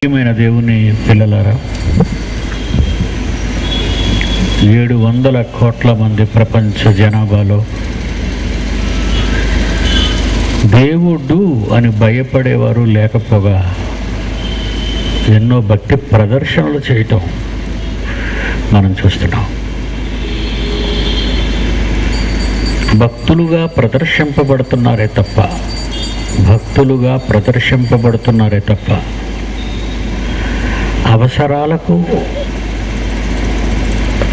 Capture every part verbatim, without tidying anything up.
ప్రియమైన దేవుని పిల్లలారా, ఏడు వందల కోట్ల మంది ప్రపంచ జనాభాలో దేవుడు అని భయపడేవారు లేకపోగా ఎన్నో భక్తి ప్రదర్శనలు చేయటం మనం చూస్తున్నాం. భక్తులుగా ప్రదర్శింపబడుతున్నారే తప్ప భక్తులుగా ప్రదర్శింపబడుతున్నారే తప్ప అవసరాలకు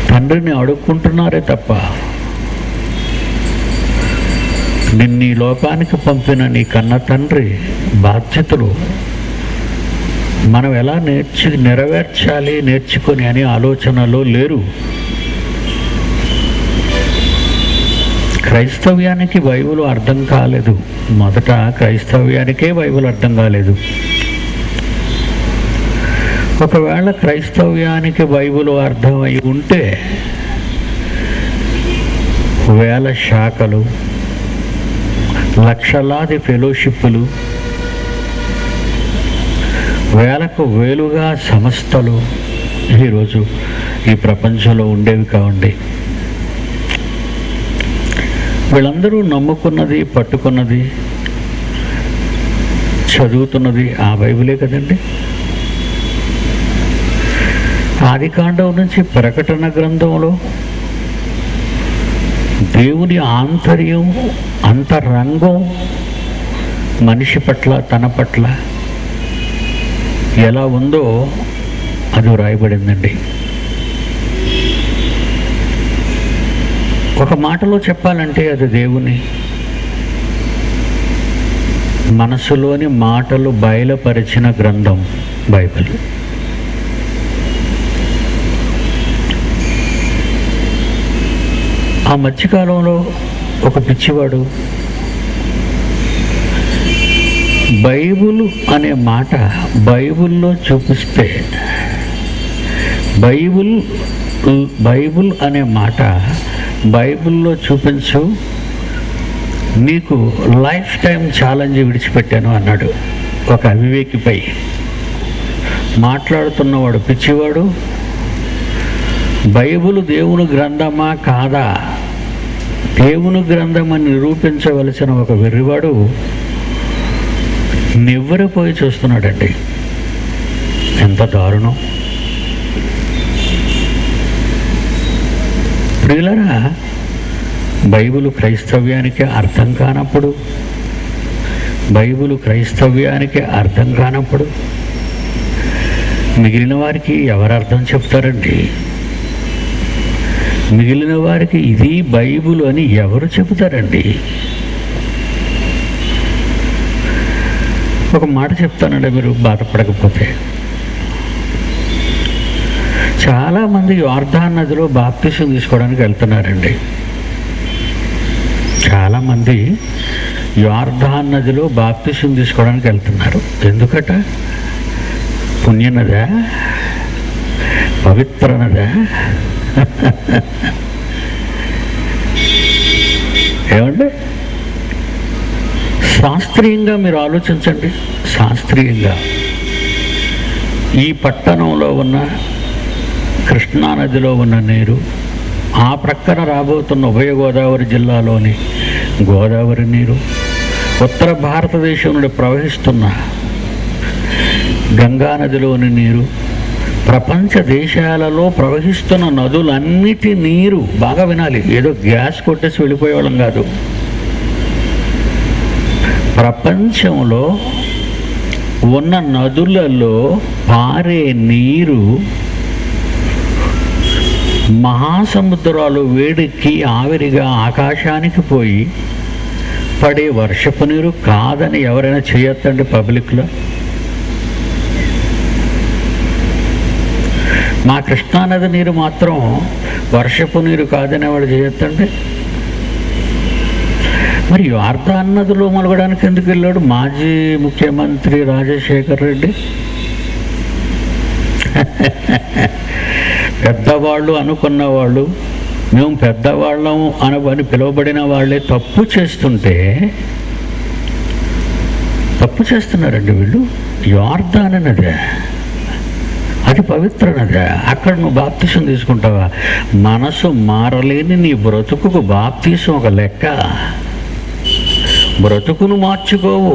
తండ్రిని అడుక్కుంటున్నారే తప్ప నిన్ను ఈ లోకానికి పంపిన నీ కన్న తండ్రి బాధ్యతలు మనం ఎలా నేర్చి నెరవేర్చాలి నేర్చుకుని అనే ఆలోచనలో లేరు. క్రైస్తవ్యానికి బైబిల్ అర్థం కాలేదు. మొదట క్రైస్తవ్యానికే బైబిల్ అర్థం కాలేదు. ఒకవేళ క్రైస్తవ్యానికి బైబిల్ అర్థమై ఉంటే వేల శాఖలు, లక్షలాది ఫెలోషిప్లు, వేలకు వేలుగా సంస్థలు ఈరోజు ఈ ప్రపంచంలో ఉండేవి కావండి. వీళ్ళందరూ నమ్ముకున్నది, పట్టుకున్నది, చదువుతున్నది ఆ బైబిలే కదండి. ఆదికాండం నుంచి ప్రకటన గ్రంథంలో దేవుని ఆంతర్యం, అంతరంగం మనిషి పట్ల, తన పట్ల ఎలా ఉందో అది వ్రాయబడిందండి. ఒక మాటలో చెప్పాలంటే అది దేవుని మనసులోని మాటలు బయలుపరిచిన గ్రంథం బైబిల్. ఆ మధ్యకాలంలో ఒక పిచ్చివాడు బైబుల్ అనే మాట బైబుల్లో చూపిస్తే, బైబుల్ బైబుల్ అనే మాట బైబుల్లో చూపించు, నీకు లైఫ్ టైం ఛాలెంజ్ విడిచిపెట్టాను అన్నాడు ఒక అవివేకిపై. మాట్లాడుతున్నవాడు పిచ్చివాడు బైబుల్ దేవుని గ్రంథమా కాదా, దేవుని గ్రంథమని నిరూపించవలసిన ఒక వెర్రివాడు నివ్వెరపోయి చూస్తున్నాడండి. ఎంత దారుణం ప్రియులరా! బైబిల్ క్రైస్తవ్యానికి అర్థం కానప్పుడు, బైబిల్ క్రైస్తవ్యానికి అర్థం కానప్పుడు మిగిలిన వారికి ఎవరు అర్థం చెప్తారండి? మిగిలిన వారికి ఇది బైబిల్ అని ఎవరు చెబుతారండి? ఒక మాట చెప్తానండి, మీరు బాధపడకపోతే. చాలామంది యోర్దాన్ నదిలో బాప్తిసం తీసుకోవడానికి వెళ్తున్నారండి. చాలామంది యోర్దాన్ నదిలో బాప్తిసం తీసుకోవడానికి వెళ్తున్నారు. ఎందుకట? పుణ్యనదా, పవిత్రనదా? ఏమండి, శాస్త్రీయంగా మీరు ఆలోచించండి. శాస్త్రీయంగా ఈ పట్టణంలో ఉన్న కృష్ణానదిలో ఉన్న నీరు, ఆ ప్రక్కన రాబోతున్న ఉభయ గోదావరి జిల్లాలోని గోదావరి నీరు, ఉత్తర భారతదేశం నుండి ప్రవహిస్తున్న గంగానదిలోని నీరు, ప్రపంచ దేశాలలో ప్రవహిస్తున్న నదులన్నిటి నీరు, బాగా వినాలి, ఏదో గ్యాస్ కొట్టేసి వెళ్ళిపోయేవాళ్ళం కాదు. ప్రపంచంలో ఉన్న నదులలో పారే నీరు మహాసముద్రాలు వేడెక్కి ఆవిరిగా ఆకాశానికి పోయి పడే వర్షపు నీరు కాదని ఎవరైనా చేయొద్దండి పబ్లిక్లో? మా కృష్ణానది నీరు మాత్రం వర్షపు నీరు కాదని వాడు చేయొద్దండి. మరి యోర్దాన్ నదిలో ములగడానికి ఎందుకు వెళ్ళాడు మాజీ ముఖ్యమంత్రి రాజశేఖర్ రెడ్డి? పెద్దవాళ్ళు అనుకున్న వాళ్ళు, మేము పెద్దవాళ్ళం అని పిలువబడిన వాళ్ళే తప్పు చేస్తుంటే, తప్పు చేస్తున్నారండి వీళ్ళు. యోర్దాన్ నదే అది పవిత్రనట. అక్కడ నువ్వు బాప్తీసం తీసుకుంటావా? మనసు మారలేని నీ బ్రతుకుకు బాప్తీసం ఒక లెక్క. బ్రతుకును మార్చుకోవు,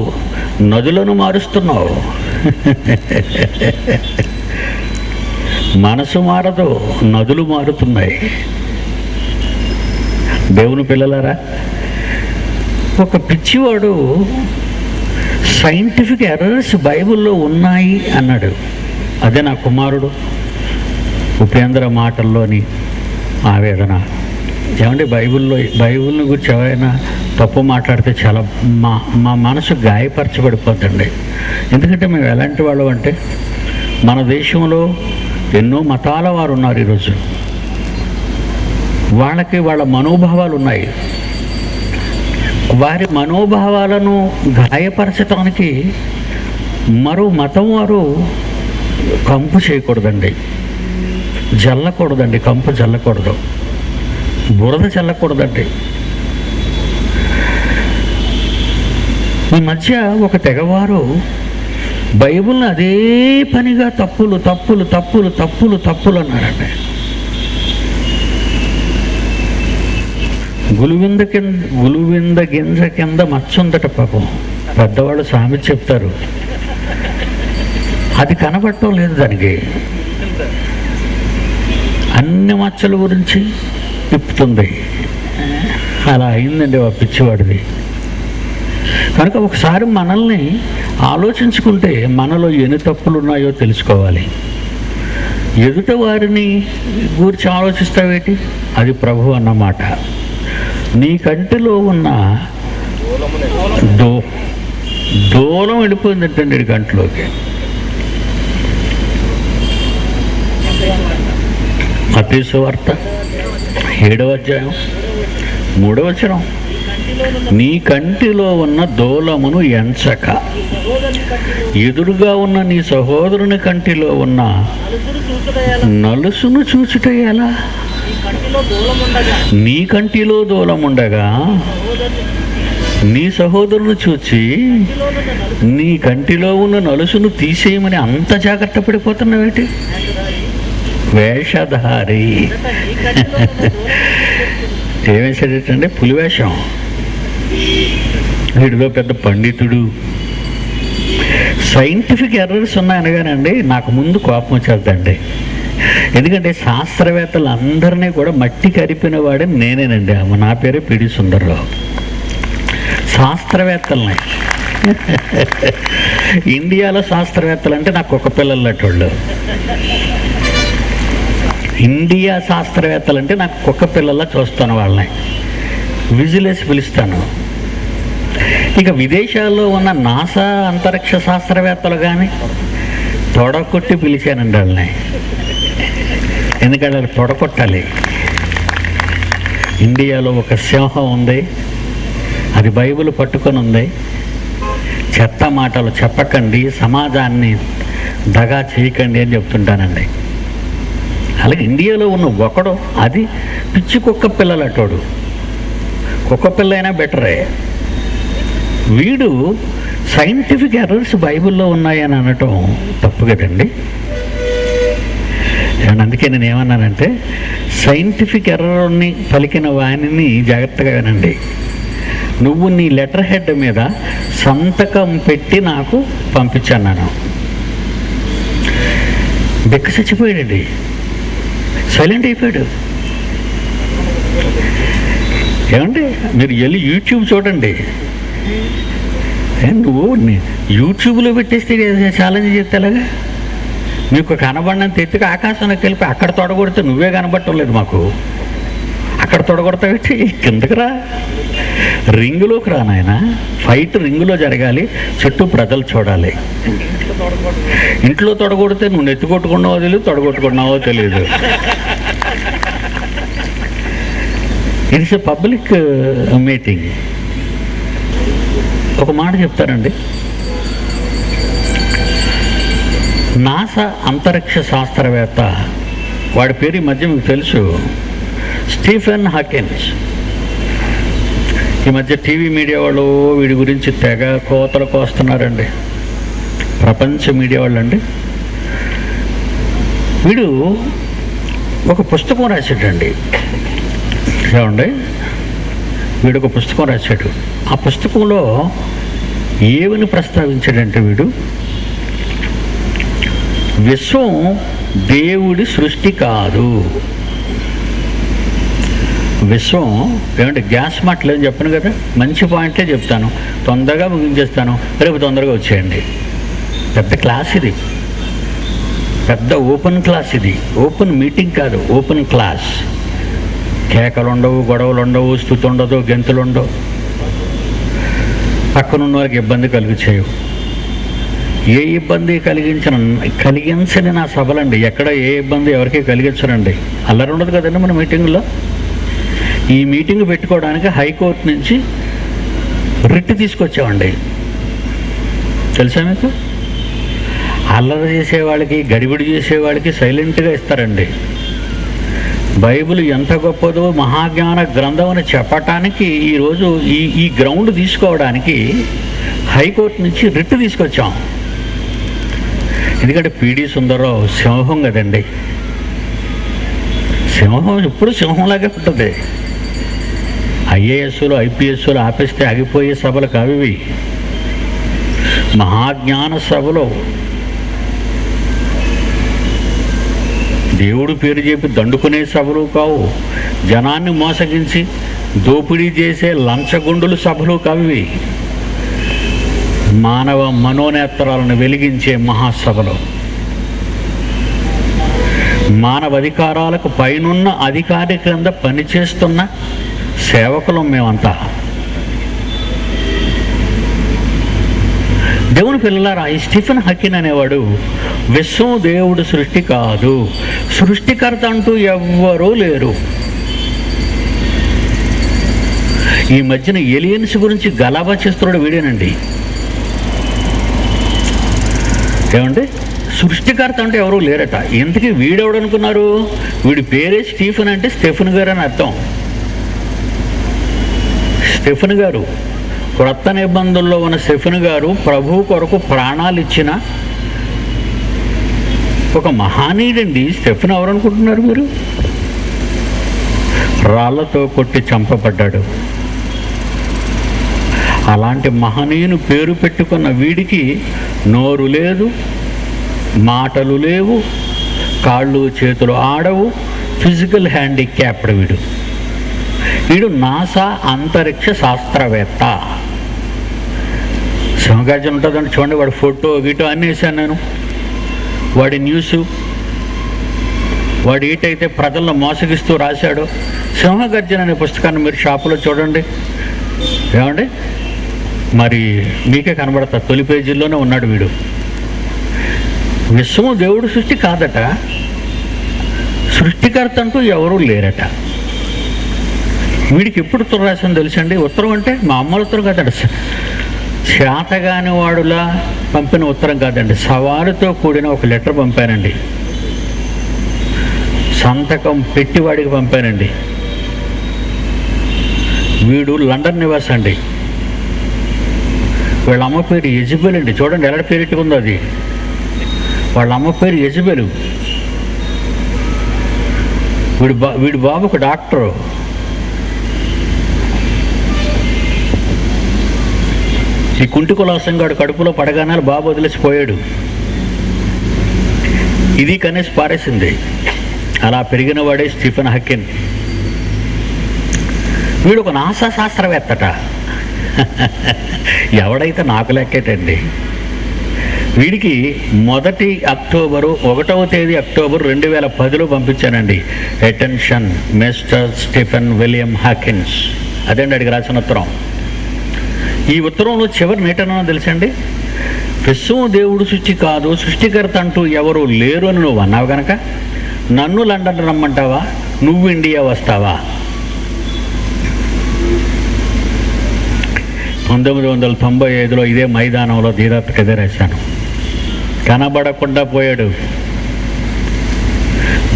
నదులను మారుస్తున్నావు. మనసు మారదు, నదులు మారుతున్నాయి. దేవుని పిల్లలారా, ఒక పిచ్చివాడు సైంటిఫిక్ ఎర్రర్స్ బైబిల్లో ఉన్నాయి అన్నాడు. అదే నా కుమారుడు ఉపేంద్ర మాటల్లోని ఆవేదన. ఏమంటే బైబిల్లో బైబిల్ని గురించి ఎవరైనా తప్పు మాట్లాడితే చాలా మా మా మనసు గాయపరచబడిపోతుంది. ఎందుకంటే మేము ఎలాంటి వాళ్ళం అంటే, మన దేశంలో ఎన్నో మతాల వారు ఉన్నారు ఈరోజు. వాళ్ళకి వాళ్ళ మనోభావాలు ఉన్నాయి. వారి మనోభావాలను గాయపరచడానికి మరో మతం వారు కంపు చేయకూడదండి, జల్లకూడదండి, కంపు జల్లకూడదు, బురద చల్లకూడదండి. ఈ మధ్య ఒక తెగవారు బైబిల్ని అదే పనిగా తప్పులు తప్పులు తప్పులు తప్పులు తప్పులు అన్నారండి. గులువింద కింద గులువింద గింజ కింద మచ్చుందట. పాపం పెద్దవాళ్ళు సామెత చెప్తారు, అది కనబడటం లేదు. దానికి అన్ని మచ్చల గురించి తిప్పుతుంది. అలా అయిందండి ఆ పిచ్చివాడిది. కనుక ఒకసారి మనల్ని ఆలోచించుకుంటే మనలో ఎన్ని తప్పులు ఉన్నాయో తెలుసుకోవాలి. ఎదుట వారిని గురించి ఆలోచిస్తావేటి? అది ప్రభు అన్నమాట. నీ కంటిలో ఉన్న దో దూలం వెళ్ళిపోయిందంటండి ఈ కంటిలోకి. మత్తయి సువార్త ఏడవ అధ్యాయం మూడవ వచనం, నీ కంటిలో ఉన్న దూలమును ఎంచక ఎదురుగా ఉన్న నీ సహోదరుని కంటిలో ఉన్న నలుసును చూచుట ఎలా? నీ కంటిలో దూలముండగా నీ సహోదరుని చూచి నీ కంటిలో ఉన్న నలుసును తీసేయమని అంత జాగ్రత్త పడిపోతున్నావేటి? వేషధారి ఏమేసాడేటంటే, పులివేషం. వీడిలో పెద్ద పండితుడు. సైంటిఫిక్ ఎర్రర్స్ ఉన్నాయనగానండి నాకు ముందు కోపం వచ్చేద్దండి. ఎందుకంటే శాస్త్రవేత్తలు అందరినీ కూడా మట్టి కరిపిన వాడని నేనేనండి. నా పేరే పిడి సుందర్రావు. శాస్త్రవేత్తలని ఇండియాలో శాస్త్రవేత్తలు అంటే నాకు ఒక పిల్లలటోళ్ళు. ఇండియా శాస్త్రవేత్తలు అంటే నాకు కుక్క పిల్లల్లా చూస్తాను, వాళ్ళని విజిలేసి పిలుస్తాను. ఇక విదేశాల్లో ఉన్న నాసా అంతరిక్ష శాస్త్రవేత్తలు కానీ తొడకొట్టి పిలిచానండి వాళ్ళని. ఎందుకంటే వాళ్ళు తొడకొట్టాలి. ఇండియాలో ఒక సింహం ఉంది, అది బైబిల్ పట్టుకొని ఉంది. చెత్త మాటలు చెప్పకండి, సమాజాన్ని దగా చేయకండి అని చెప్తుంటానండి. అలాగే ఇండియాలో ఉన్న ఒకడు, అది పిచ్చి కుక్క పిల్లలు అటోడు. కుక్క పిల్ల అయినా బెటరే. వీడు సైంటిఫిక్ ఎర్రర్స్ బైబిల్లో ఉన్నాయని అనటం తప్పు కదండి. అందుకే నేను ఏమన్నానంటే, సైంటిఫిక్ ఎర్రర్ని పలికిన వాణిని జాగ్రత్తగా వినండి. నువ్వు నీ లెటర్ హెడ్ మీద సంతకం పెట్టి నాకు పంపించాను. నేను బెక్క చచ్చిపోయాడండి, సైలెంట్ అయిపోయాడు. ఏమండి, మీరు వెళ్ళి యూట్యూబ్ చూడండి. నువ్వు యూట్యూబ్లో పెట్టేస్తే ఛాలెంజ్ చేస్తేలాగా మీకు కనబడినంత ఎత్తుకు ఆకాశానికి వెళ్ళి అక్కడ తొడగొడితే నువ్వే కనబడటం లేదు మాకు. అక్కడ తొడగొడతావేంటి? కిందకి రా, రింగులోకి రా నాయన. ఫైట్ రింగులో జరగాలి, చుట్టూ ప్రజలు చూడాలి. ఇంట్లో తొడగొడితే నువ్వు నెత్తుకొట్టుకున్నావో తెలియదు, తొడగొట్టుకున్నావో తెలియదు. It's a public meeting. ఒక మాట చెప్తానండి, నాసా అంతరిక్ష శాస్త్రవేత్త, వాడి పేరు ఈ మధ్య మీకు తెలుసు, స్టీఫెన్ హాకిన్స్. ఈ మధ్య టీవీ మీడియా వాళ్ళు వీడి గురించి తెగ కోతలు కోస్తున్నారండి, ప్రపంచ మీడియా వాళ్ళండి. వీడు ఒక పుస్తకం రాశాడండి. ఏమండి వీడు ఒక పుస్తకం రాశాడు. ఆ పుస్తకంలో ఏమని ప్రస్తావించాడంటే వీడు విశ్వం దేవుడి సృష్టి కాదు. విశ్వం ఏమంటే గ్యాస్ మాటలేదని చెప్పాను కదా, మంచి పాయింట్లే చెప్తాను, తొందరగా ముగించేస్తాను, రేపు తొందరగా వచ్చేయండి. పెద్ద క్లాస్ ఇది, పెద్ద ఓపెన్ క్లాస్ ఇది, ఓపెన్ మీటింగ్ కాదు, ఓపెన్ క్లాస్. కేకలు ఉండవు, గొడవలు ఉండవు, స్థుతి ఉండదు, గెంతులు ఉండవు, పక్కనున్న వారికి ఇబ్బంది కలుగుచేయు. ఏ ఇబ్బంది కలిగించిన కలిగించని నా సభలండి. ఎక్కడ ఏ ఇబ్బంది ఎవరికి కలిగించరండి. అల్లరి ఉండదు కదండి మన మీటింగ్లో. ఈ మీటింగ్ పెట్టుకోవడానికి హైకోర్టు నుంచి రిట్ తీసుకొచ్చామండి, తెలుసా మీకు. అల్లరి చేసేవాళ్ళకి, గడిబిడి చేసేవాళ్ళకి సైలెంట్గా ఇస్తారండి. బైబిల్ ఎంత గొప్పదో, మహాజ్ఞాన గ్రంథం అని చెప్పటానికి ఈరోజు ఈ ఈ గ్రౌండ్ తీసుకోవడానికి హైకోర్టు నుంచి రిట్ తీసుకొచ్చాం. ఎందుకంటే పీడీ సుందరరావు సింహం కదండి. సింహం ఇప్పుడు సింహంలాగే ఉంటుంది. ఐఏఎస్లు ఐపీఎస్లు ఆపేస్తే ఆగిపోయే సభలు కావివి. మహాజ్ఞాన సభలో దేవుడు పేరు చెప్పి దండుకునే సభలు కావు, జనాన్ని మోసగించి దోపిడీ చేసే లంచగుండులు సభలు కావివి. మానవ మనోనేత్రాలను వెలిగించే మహాసభలు, మానవ అధికారాలకు పైనున్న అధికారి క్రింద పనిచేస్తున్న సేవకులం మేమంతా. దేవుని పిల్లలారా, ఈ స్టీఫెన్ హకిన్ అనేవాడు విశ్వం దేవుడు సృష్టి కాదు, సృష్టికర్త అంటూ ఎవ్వరూ లేరు. ఈ మధ్యన ఏలియన్స్ గురించి గలాబా చేస్తున్నాడు వీడేనండి. ఏమండి సృష్టికర్త అంటే ఎవరూ లేరట. ఎందుకు వీడెవడనుకున్నారు? వీడి పేరే స్టీఫెన్ అంటే స్టెఫెన్ గారు అని అర్థం. స్టెఫెన్ గారు క్రొత్త నిబంధనలో ఉన్న స్టెఫెన్ గారు ప్రభు కొరకు ప్రాణాలు ఇచ్చిన ఒక మహానీయుడండి. స్టెఫెన్ ఎవరనుకుంటున్నారు మీరు? రాళ్లతో కొట్టి చంపబడ్డాడు. అలాంటి మహనీయుని పేరు పెట్టుకున్న వీడికి నోరు లేదు, మాటలు లేవు, కాళ్ళు చేతులు ఆడవు, ఫిజికల్ హ్యాండిక్యాప్డ్ వీడు. వీడు నాసా అంతరిక్ష శాస్త్రవేత్త. సింహగాజం ఉంటుందంటే చూడండి, వాడి ఫోటో వీటో అన్నీ వేసాను నేను. వాడి న్యూసు, వాడు ఏటైతే ప్రజలను మోసగిస్తూ రాశాడు, సింహగర్జన అనే పుస్తకాన్ని మీరు షాపులో చూడండి. ఏమండి మరి మీకే కనబడతా, తొలి పేజీల్లోనే ఉన్నాడు వీడు. విశ్వం దేవుడు సృష్టి కాదట, సృష్టికర్త అంటూ ఎవరూ లేరట. వీడికి ఎప్పుడు ఉత్తరం రాశాను తెలుసండి. ఉత్తరం అంటే మా అమ్మ ఉత్తరం కాదండి, చేతగాని వాడులా పంపిన ఉత్తరం కాదండి, సవాలుతో కూడిన ఒక లెటర్ పంపానండి. సంతకం పెట్టి వాడికి పంపానండి. వీడు లండన్ నివాసి అండి. వాళ్ళ అమ్మ పేరు ఎజబెల్ అండి. చూడండి ఎలా పేరు ఉందో అది. వాళ్ళ అమ్మ పేరు ఎజబెల్. వీడి బా వీడి బాబు ఒక డాక్టరు. ఈ కుంటి కులాసంగాడు కడుపులో పడగానే బాబు వదిలేసిపోయాడు. ఇది కనేసి పారేసింది. అలా పెరిగిన వాడే స్టీఫెన్ హకిన్. వీడు ఒక నాసా శాస్త్రవేత్తట. ఎవడైతే నాకు లెక్కేటండి. వీడికి మొదటి అక్టోబరు ఒకటవ తేదీ అక్టోబర్ రెండు వేల పదిలో పంపించానండి. Attention mister Stephen William Hawkins, అదండి అడిగి రాసిన ఉత్తరం. ఈ ఉత్తరంలో చివరి నేటనో తెలుసండి, విశ్వం దేవుడు సృష్టి కాదు, సృష్టికర్త అంటూ ఎవరు లేరు అని నువ్వు అన్నావు కనుక నన్ను లండన్ రమ్మంటావా, నువ్వు ఇండియా వస్తావా? పంతొమ్మిది వందల తొంభై ఐదులో ఇదే మైదానంలో ధీరత్ కదే రాశాను. కనబడకుండా పోయాడు.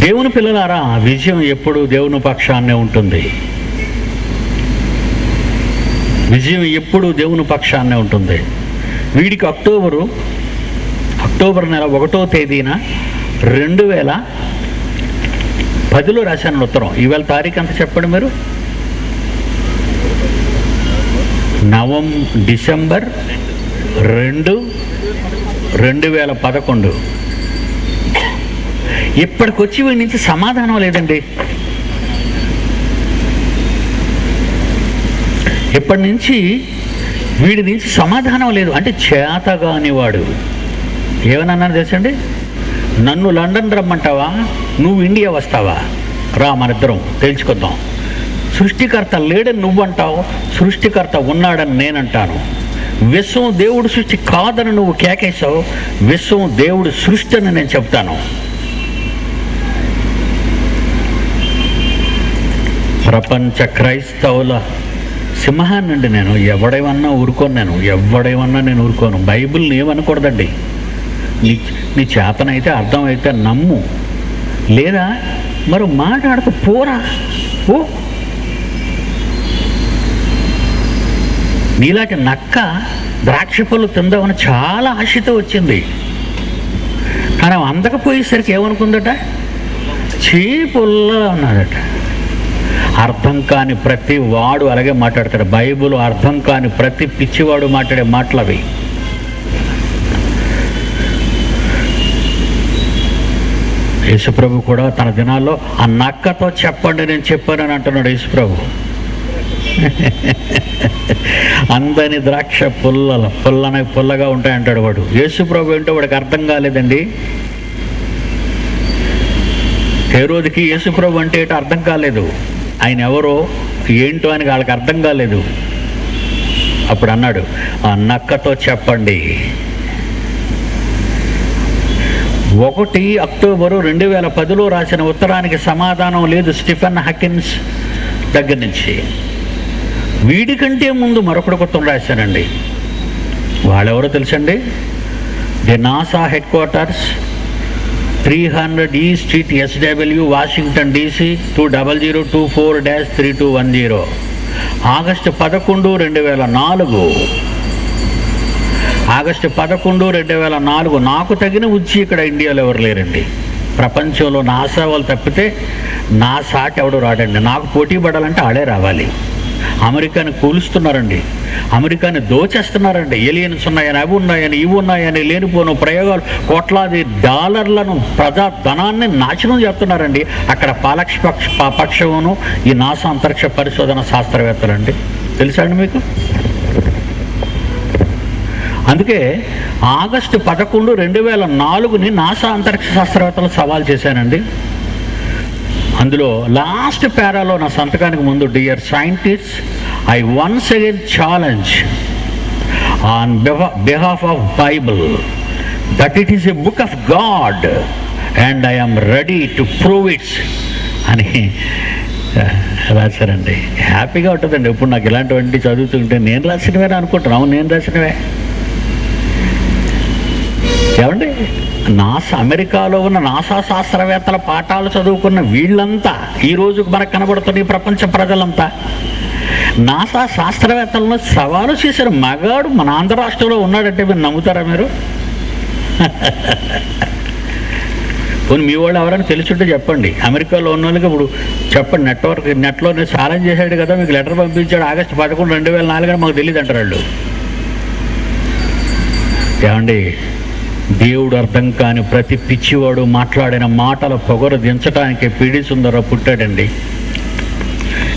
దేవుని పిల్లలారా, విజయం ఎప్పుడు దేవుని పక్షాన్నే ఉంటుంది. విజయం ఎప్పుడు దేవుని పక్షాన్నే ఉంటుంది. వీడికి అక్టోబరు అక్టోబర్ నెల ఒకటో తేదీన రెండు వేల పదిలో రాశాను ఉత్తరం. ఇవాళ తారీఖు అంత చెప్పండి మీరు. నవం డిసెంబర్ రెండు రెండు వేల పదకొండు. ఇప్పటికొచ్చి వీడి నుంచి సమాధానం లేదండి. ఇప్పటి నుంచి వీడి నుంచి సమాధానం లేదు. అంటే చేతగానివాడు. ఏమన్నాను తెలుసండి, నన్ను లండన్ రమ్మంటావా, నువ్వు ఇండియా వస్తావా, రా మనిద్దరం తెలుసుకుందాం. సృష్టికర్త లేడని నువ్వంటావు, సృష్టికర్త ఉన్నాడని నేనంటాను. విశ్వం దేవుడు సృష్టి కాదని నువ్వు కేకేశావు, విశ్వం దేవుడు సృష్టి అని నేను చెప్తాను. ప్రపంచ క్రైస్తవుల సింహానండి నేను. ఎవడేమన్నా ఊరుకోను, నేను ఎవడేమన్నా నేను ఊరుకోను. బైబిల్ని ఏమనకూడదండి. నీ నీ చేతనైతే అర్థమైతే నమ్ము, లేదా మరో మాట్లాడక పోరా పో. నీలాంటి నక్క ద్రాక్ష పళ్ళు తిందామని చాలా ఆశతో వచ్చింది, కానీ అందకపోయేసరికి ఏమనుకుందట, చీ పుల్ల అన్నాడట. అర్థం కాని ప్రతి వాడు అలాగే మాట్లాడతాడు. బైబుల్ అర్థం కాని ప్రతి పిచ్చివాడు మాట్లాడే మాటలవి. యేసుప్రభు కూడా తన దినాల్లో ఆ నక్కతో చెప్పండి నేను చెప్పానని అంటున్నాడు యేసుప్రభు. అందని ద్రాక్ష పుల్లల పుల్లనే పుల్లగా ఉంటాయంటాడు వాడు. యేసుప్రభు ఏంటో వాడికి అర్థం కాలేదండి. హేరోదికి యేసుప్రభు అంటే ఏంటో అర్థం కాలేదు. ఆయన ఎవరో ఏంటో అని వాళ్ళకి అర్థం కాలేదు. అప్పుడు అన్నాడు, ఆ నక్కతో చెప్పండి. ఒకటి అక్టోబరు రెండు వేల పదిలో రాసిన ఉత్తరానికి సమాధానం లేదు స్టీఫెన్ హాకిన్స్ దగ్గర నుంచి. వీడికంటే ముందు మరొకటి ఉత్తరం రాశానండి. వాళ్ళెవరో తెలుసండి, the NASA headquarters, three hundred E street, SW, Washington DC, two double zero two four dash three two one zero, August పదకొండు రెండు వేల నాలుగు ఆగస్టు పదకొండు రెండు వేల నాలుగు నాకు తగిన ఉచ్చి ఇక్కడ ఇండియాలో ఎవరు లేరండి. ప్రపంచంలో నాసా వాళ్ళు తప్పితే నా సాటి ఎవడు రాడండి. నాకు పోటీ పడాలంటే ఆడే రావాలి. అమెరికాని కూలుస్తున్నారండి, అమెరికాని దోచేస్తున్నారండి. ఎలియన్స్ ఉన్నాయని, అవి ఉన్నాయని, ఇవి ఉన్నాయని లేనిపోను ప్రయోగాలు, కోట్లాది డాలర్లను ప్రజా ధనాన్ని నాశనం చేస్తున్నారండి. అక్కడ పాలక్ష పక్ష పక్షమును ఈ నాసా అంతరిక్ష పరిశోధన శాస్త్రవేత్తలండి. తెలుసా అండి మీకు? అందుకే ఆగస్టు పదకొండు రెండు వేల నాలుగుని నాసా అంతరిక్ష శాస్త్రవేత్తలు సవాల్ చేశానండి. అందులో లాస్ట్ పేరాలో నా సంతకానికి ముందు, dear scientist, I once again challenge on behalf of Bible that it is a book of God and I am ready to prove it's అని రాశారండి. హ్యాపీగా ఉంటుందండి ఇప్పుడు నాకు ఇలాంటివంటి చదువుతుంటే. నేను రాసినవే అనుకుంటున్నాను, నేను రాసినవే ఏమండి. నాసా, అమెరికాలో ఉన్న నాసా శాస్త్రవేత్తల పాఠాలు చదువుకున్న వీళ్ళంతా ఈరోజు మనకు కనబడుతున్న ఈ ప్రపంచ ప్రజలంతా నాసా శాస్త్రవేత్తలను సవాలు చేసిన మగాడు మన ఆంధ్ర రాష్ట్రంలో ఉన్నాడంటే మీరు నమ్ముతారా మీరు? కొన్ని మీ వాళ్ళు ఎవరైనా తెలుసుంటే చెప్పండి. అమెరికాలో ఉన్న వాళ్ళకి ఇప్పుడు చెప్పండి, నెట్వర్క్ నెట్లో నేను ఛాలెంజ్ చేశాడు కదా, మీకు లెటర్ పంపించాడు ఆగస్టు పదకొండు రెండు వేల నాలుగు అని మాకు తెలియదు అంటారు వాళ్ళు. ఏమండి, దేవుడు అర్థం కాని ప్రతి పిచ్చివాడు మాట్లాడిన మాటల పొగరు దించడానికి పీడీ సుందరరావు పుట్టాడండి.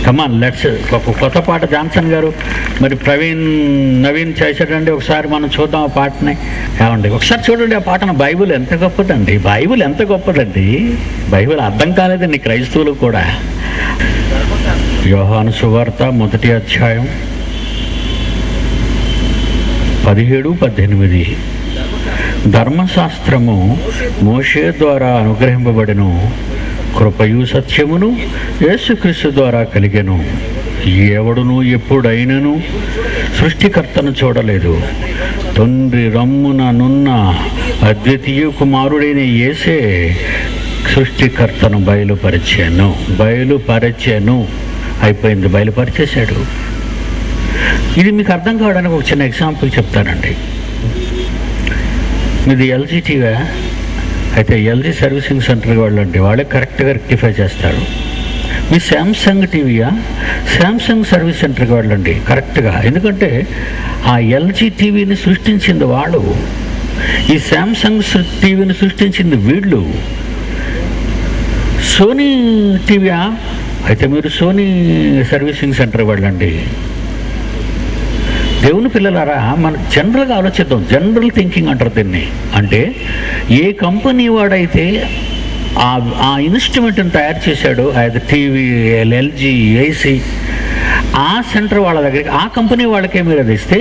Come on let's. ఒక కొత్త పాట జాన్సన్ గారు మరి ప్రవీణ్ నవీన్ చేశాడండి. ఒకసారి మనం చూద్దాం ఆ పాటని. ఏమండి ఒకసారి చూడండి ఆ పాటను. బైబిల్ ఎంత గొప్పదండి, బైబిల్ ఎంత గొప్పదండి. బైబిల్ అర్థం కాలేదండి క్రైస్తవులు కూడా. యోహాను సువార్త మొదటి అధ్యాయం పదిహేడు పద్దెనిమిది, ధర్మశాస్త్రము మోషే ద్వారా అనుగ్రహింపబడెను, కృపయు సత్యమును యేసుక్రీస్తు ద్వారా కలిగెను. ఎవడును ఎప్పుడైనను సృష్టికర్తను చూడలేదు, తండ్రి రమ్ముననున్న అద్వితీయ కుమారుడైన యేసే సృష్టికర్తను బయలుపరిచాను బయలుపరిచాను అయిపోయింది, బయలుపరిచేశాడు. ఇది మీకు అర్థం కావడానికి ఒక చిన్న ఎగ్జాంపుల్ చెప్తానండి. మీది ఎల్జీ టీవీ, అయితే ఎల్జీ సర్వీసింగ్ సెంటర్ వాళ్ళంటే వాళ్ళే కరెక్ట్గా రెక్టిఫై చేస్తారు. మీ శాంసంగ్ టీవీయా శాంసంగ్ సర్వీస్ సెంటర్కి వెళ్ళండి కరెక్ట్గా, ఎందుకంటే ఆ ఎల్జీ టీవీని సృష్టించింది వాళ్ళు, ఈ శాంసంగ్ టీవీని సృష్టించింది వీళ్ళు. సోనీ టీవీయా అయితే మీరు సోనీ సర్వీసింగ్ సెంటర్కి వెళ్ళండి. దేవుని పిల్లలారా, మనం జనరల్గా ఆలోచిద్దాం, జనరల్ థింకింగ్ అంటారు దీన్ని. అంటే ఏ కంపెనీ వాడైతే ఆ ఆ ఇన్స్ట్రుమెంట్ని తయారు చేశాడో, అది టీవీ, ఎల్జీ, ఏసీ, ఆ సెంటర్ వాళ్ళ దగ్గరికి ఆ కంపెనీ వాళ్ళకే మీరు అది ఇస్తే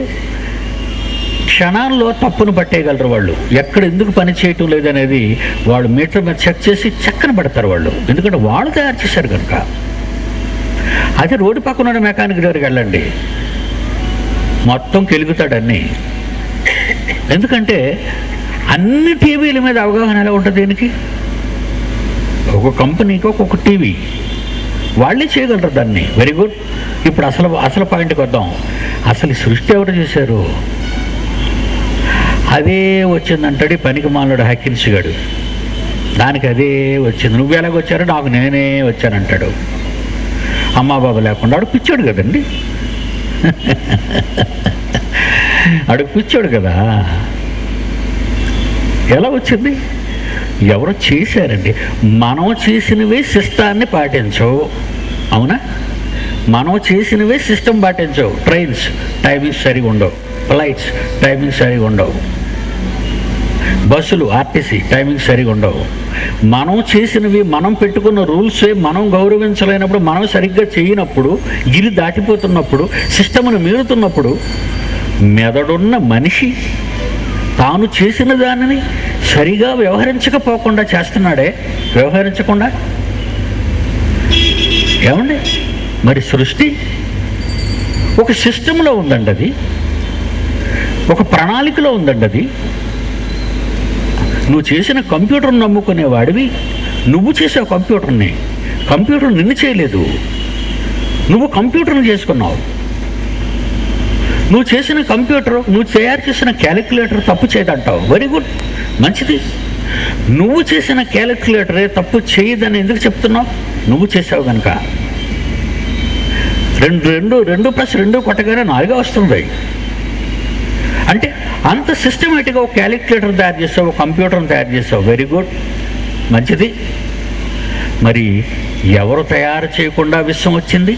క్షణాల్లో తప్పును పట్టేయగలరు వాళ్ళు. ఎక్కడ ఎందుకు పని చేయటం లేదనేది వాళ్ళు మీటర్ మీద చెక్ చేసి చక్కన పడతారు వాళ్ళు, ఎందుకంటే వాళ్ళు తయారు చేశారు కనుక. అదే రోడ్డు పక్కన ఉన్న మెకానిక్ దగ్గరికి వెళ్ళండి, మొత్తం కెలుగుతాడన్నీ. ఎందుకంటే అన్ని టీవీల మీద అవగాహన ఎలా ఉంటుంది దీనికి? ఒక కంపెనీకి ఒక్కొక్క టీవీ, వాళ్ళే చేయగలరు దాన్ని. Very good. ఇప్పుడు అసలు అసలు పాయింట్కి వద్దాం. అసలు ఈ సృష్టి ఎవరు చేశారు? అదే వచ్చిందంటాడు పనికి మాలడు హకిన్స్గాడు, దానికి అదే వచ్చింది. నువ్వు ఎలాగొచ్చారో నాకు నేనే వచ్చానంటాడు. అమ్మా బాబు లేకుండా వాడు పిచ్చాడు కదండి, అడుగు కూర్చోడు కదా. ఎలా వచ్చింది? ఎవరో చేశారండి. మనం చేసినవే సిస్టాన్ని పాటించవు, అవునా? మనం చేసినవే సిస్టమ్ పాటించవు. ట్రైన్స్ టైమింగ్స్ సరిగా ఉండవు, ఫ్లైట్స్ టైమింగ్స్ సరిగా ఉండవు, బస్సులు ఆర్టీసీ టైమింగ్స్ సరిగా ఉండవు. మనం చేసినవి, మనం పెట్టుకున్న రూల్సే మనం గౌరవించలేనప్పుడు, మనం సరిగ్గా చేయనప్పుడు, గిరి దాటిపోతున్నప్పుడు, సిస్టమ్ను మీరుతున్నప్పుడు మెదడున్న మనిషి తాను చేసిన దానిని సరిగా వ్యవహరించకపోకుండా చేస్తున్నాడే, వ్యవహరించకుండా. ఏమండి మరి సృష్టి ఒక సిస్టంలో ఉందండి, అది ఒక ప్రణాళికలో ఉందండి. అది నువ్వు చేసిన కంప్యూటర్ని నమ్ముకునేవాడివి, నువ్వు చేసావు కంప్యూటర్ని, కంప్యూటర్ నిన్ను చేయలేదు, నువ్వు కంప్యూటర్ని చేసుకున్నావు. నువ్వు చేసిన కంప్యూటర్, నువ్వు తయారు చేసిన క్యాలిక్యులేటర్ తప్పు చేయదంటావు. వెరీ గుడ్, మంచిది. నువ్వు చేసిన క్యాలిక్యులేటరే తప్పు చేయదని ఎందుకు చెప్తున్నావు? నువ్వు చేసావు కనుక. రెండు రెండు రెండు ప్లస్ రెండు కొట్టగానే నాలుగా వస్తుంది. అంటే అంత సిస్టమేటిక్గా ఒక క్యాలిక్యులేటర్ తయారు చేస్తావు, ఒక కంప్యూటర్ని తయారు చేస్తావు. వెరీ గుడ్, మంచిది. మరి ఎవరు తయారు చేయకుండా విషయం వచ్చింది?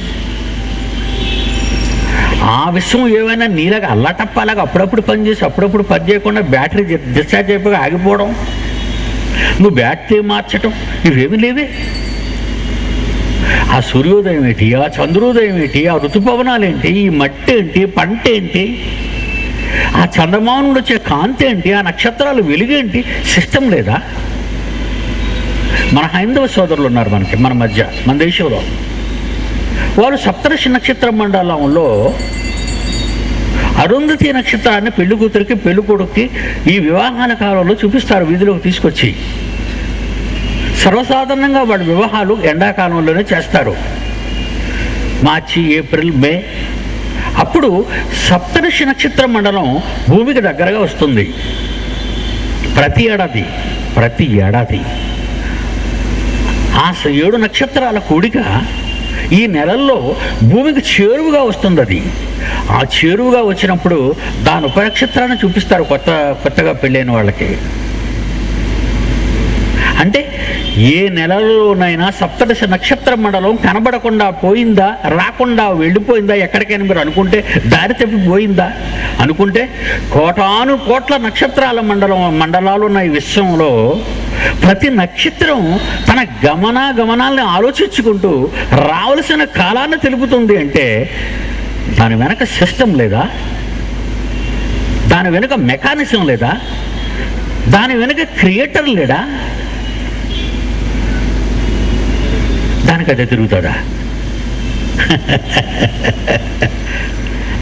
ఆ విషయం ఏమైనా నీలాగా అల్లాటప్పలాగా అప్పుడప్పుడు పనిచేసి అప్పుడప్పుడు పని చేయకుండా బ్యాటరీ డిశ్చార్జ్ అయిపోయి ఆగిపోవడం, నువ్వు బ్యాటరీ మార్చడం, ఇవేమీ లేవే. ఆ సూర్యోదయం ఏంటి, ఆ చంద్రోదయం ఏంటి, ఆ ఋతుపవనాలు ఏంటి, ఈ మట్టి ఏంటి, పంట ఏంటి, ఆ చంద్రమామ నుండి వచ్చే కాంతి ఏంటి, ఆ నక్షత్రాలు వెలుగేంటి, సిస్టమ్ లేదా? మన హైందవ సోదరులు ఉన్నారు మనకి, మన మధ్య, మన దేశంలో. వారు సప్తర్షి నక్షత్ర మండలంలో అరుంధతి నక్షత్రాన్ని పెళ్లి కూతురికి, పెళ్లి కొడుక్కి ఈ వివాహాల కాలంలో చూపిస్తారు, వీధిలోకి తీసుకొచ్చి. సర్వసాధారణంగా వాడి వివాహాలు ఎండాకాలంలోనే చేస్తారు, మార్చి, ఏప్రిల్, మే. అప్పుడు సప్తర్షి నక్షత్ర మండలం భూమికి దగ్గరగా వస్తుంది. ప్రతి ఏడాది ప్రతి ఏడాది ఆ ఏడు నక్షత్రాల కూడిక ఈ నెలల్లో భూమికి చేరువుగా వస్తుంది. అది ఆ చేరువుగా వచ్చినప్పుడు దాని ఉపనక్షత్రాన్ని చూపిస్తారు కొత్త కొత్తగా పెళ్ళైన వాళ్ళకి. అంటే ఏ నెలలోనైనా సప్తదశ నక్షత్ర మండలం కనబడకుండా పోయిందా, రాకుండా వెళ్ళిపోయిందా, ఎక్కడికైనా మీరు అనుకుంటే దారి తప్పిపోయిందా అనుకుంటే, కోటాను కోట్ల నక్షత్రాల మండలం మండలాలు ఉన్న ఈ విశ్వంలో ప్రతి నక్షత్రం తన గమనాగమనాలను ఆలోచించుకుంటూ రావలసిన కాలాన్ని తెలుపుతుంది. అంటే దాని వెనక సిస్టమ్ లేదా? దాని వెనుక మెకానిజం లేదా? దాని వెనుక క్రియేటర్ లేడా? దానికి అదే తిరుగుతాడా?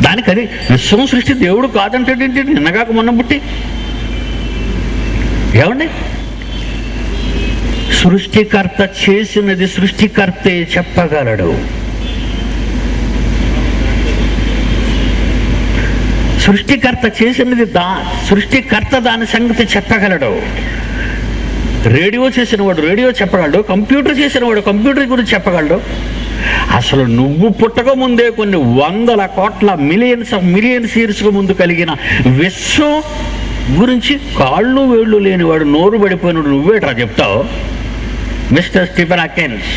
దానికి అదే విశ్వం సృష్టి దేవుడు కాదంటాడు ఏంటి నిన్నగాక మొన్న పుట్టి? ఏమండి, సృష్టికర్త చేసినది సృష్టికర్తే చెప్పగలడు. సృష్టికర్త చేసినది దా సృష్టికర్త దాని సంగతి చెప్పగలడు. రేడియో చేసిన వాడు రేడియో చెప్పగలడు, కంప్యూటర్ చేసిన వాడు కంప్యూటర్ గురించి చెప్పగలడు. అసలు నువ్వు పుట్టక ముందే కొన్ని వందల కోట్ల మిలియన్స్ ఆఫ్ మిలియన్స్ ఇయర్స్కు ముందు కలిగిన విశ్వం గురించి కాళ్ళు వేళ్ళు లేనివాడు నోరు పడిపోయినాడు నువ్వేట్రా చెప్తావు? మిస్టర్ స్టీఫెన్ హాకిన్స్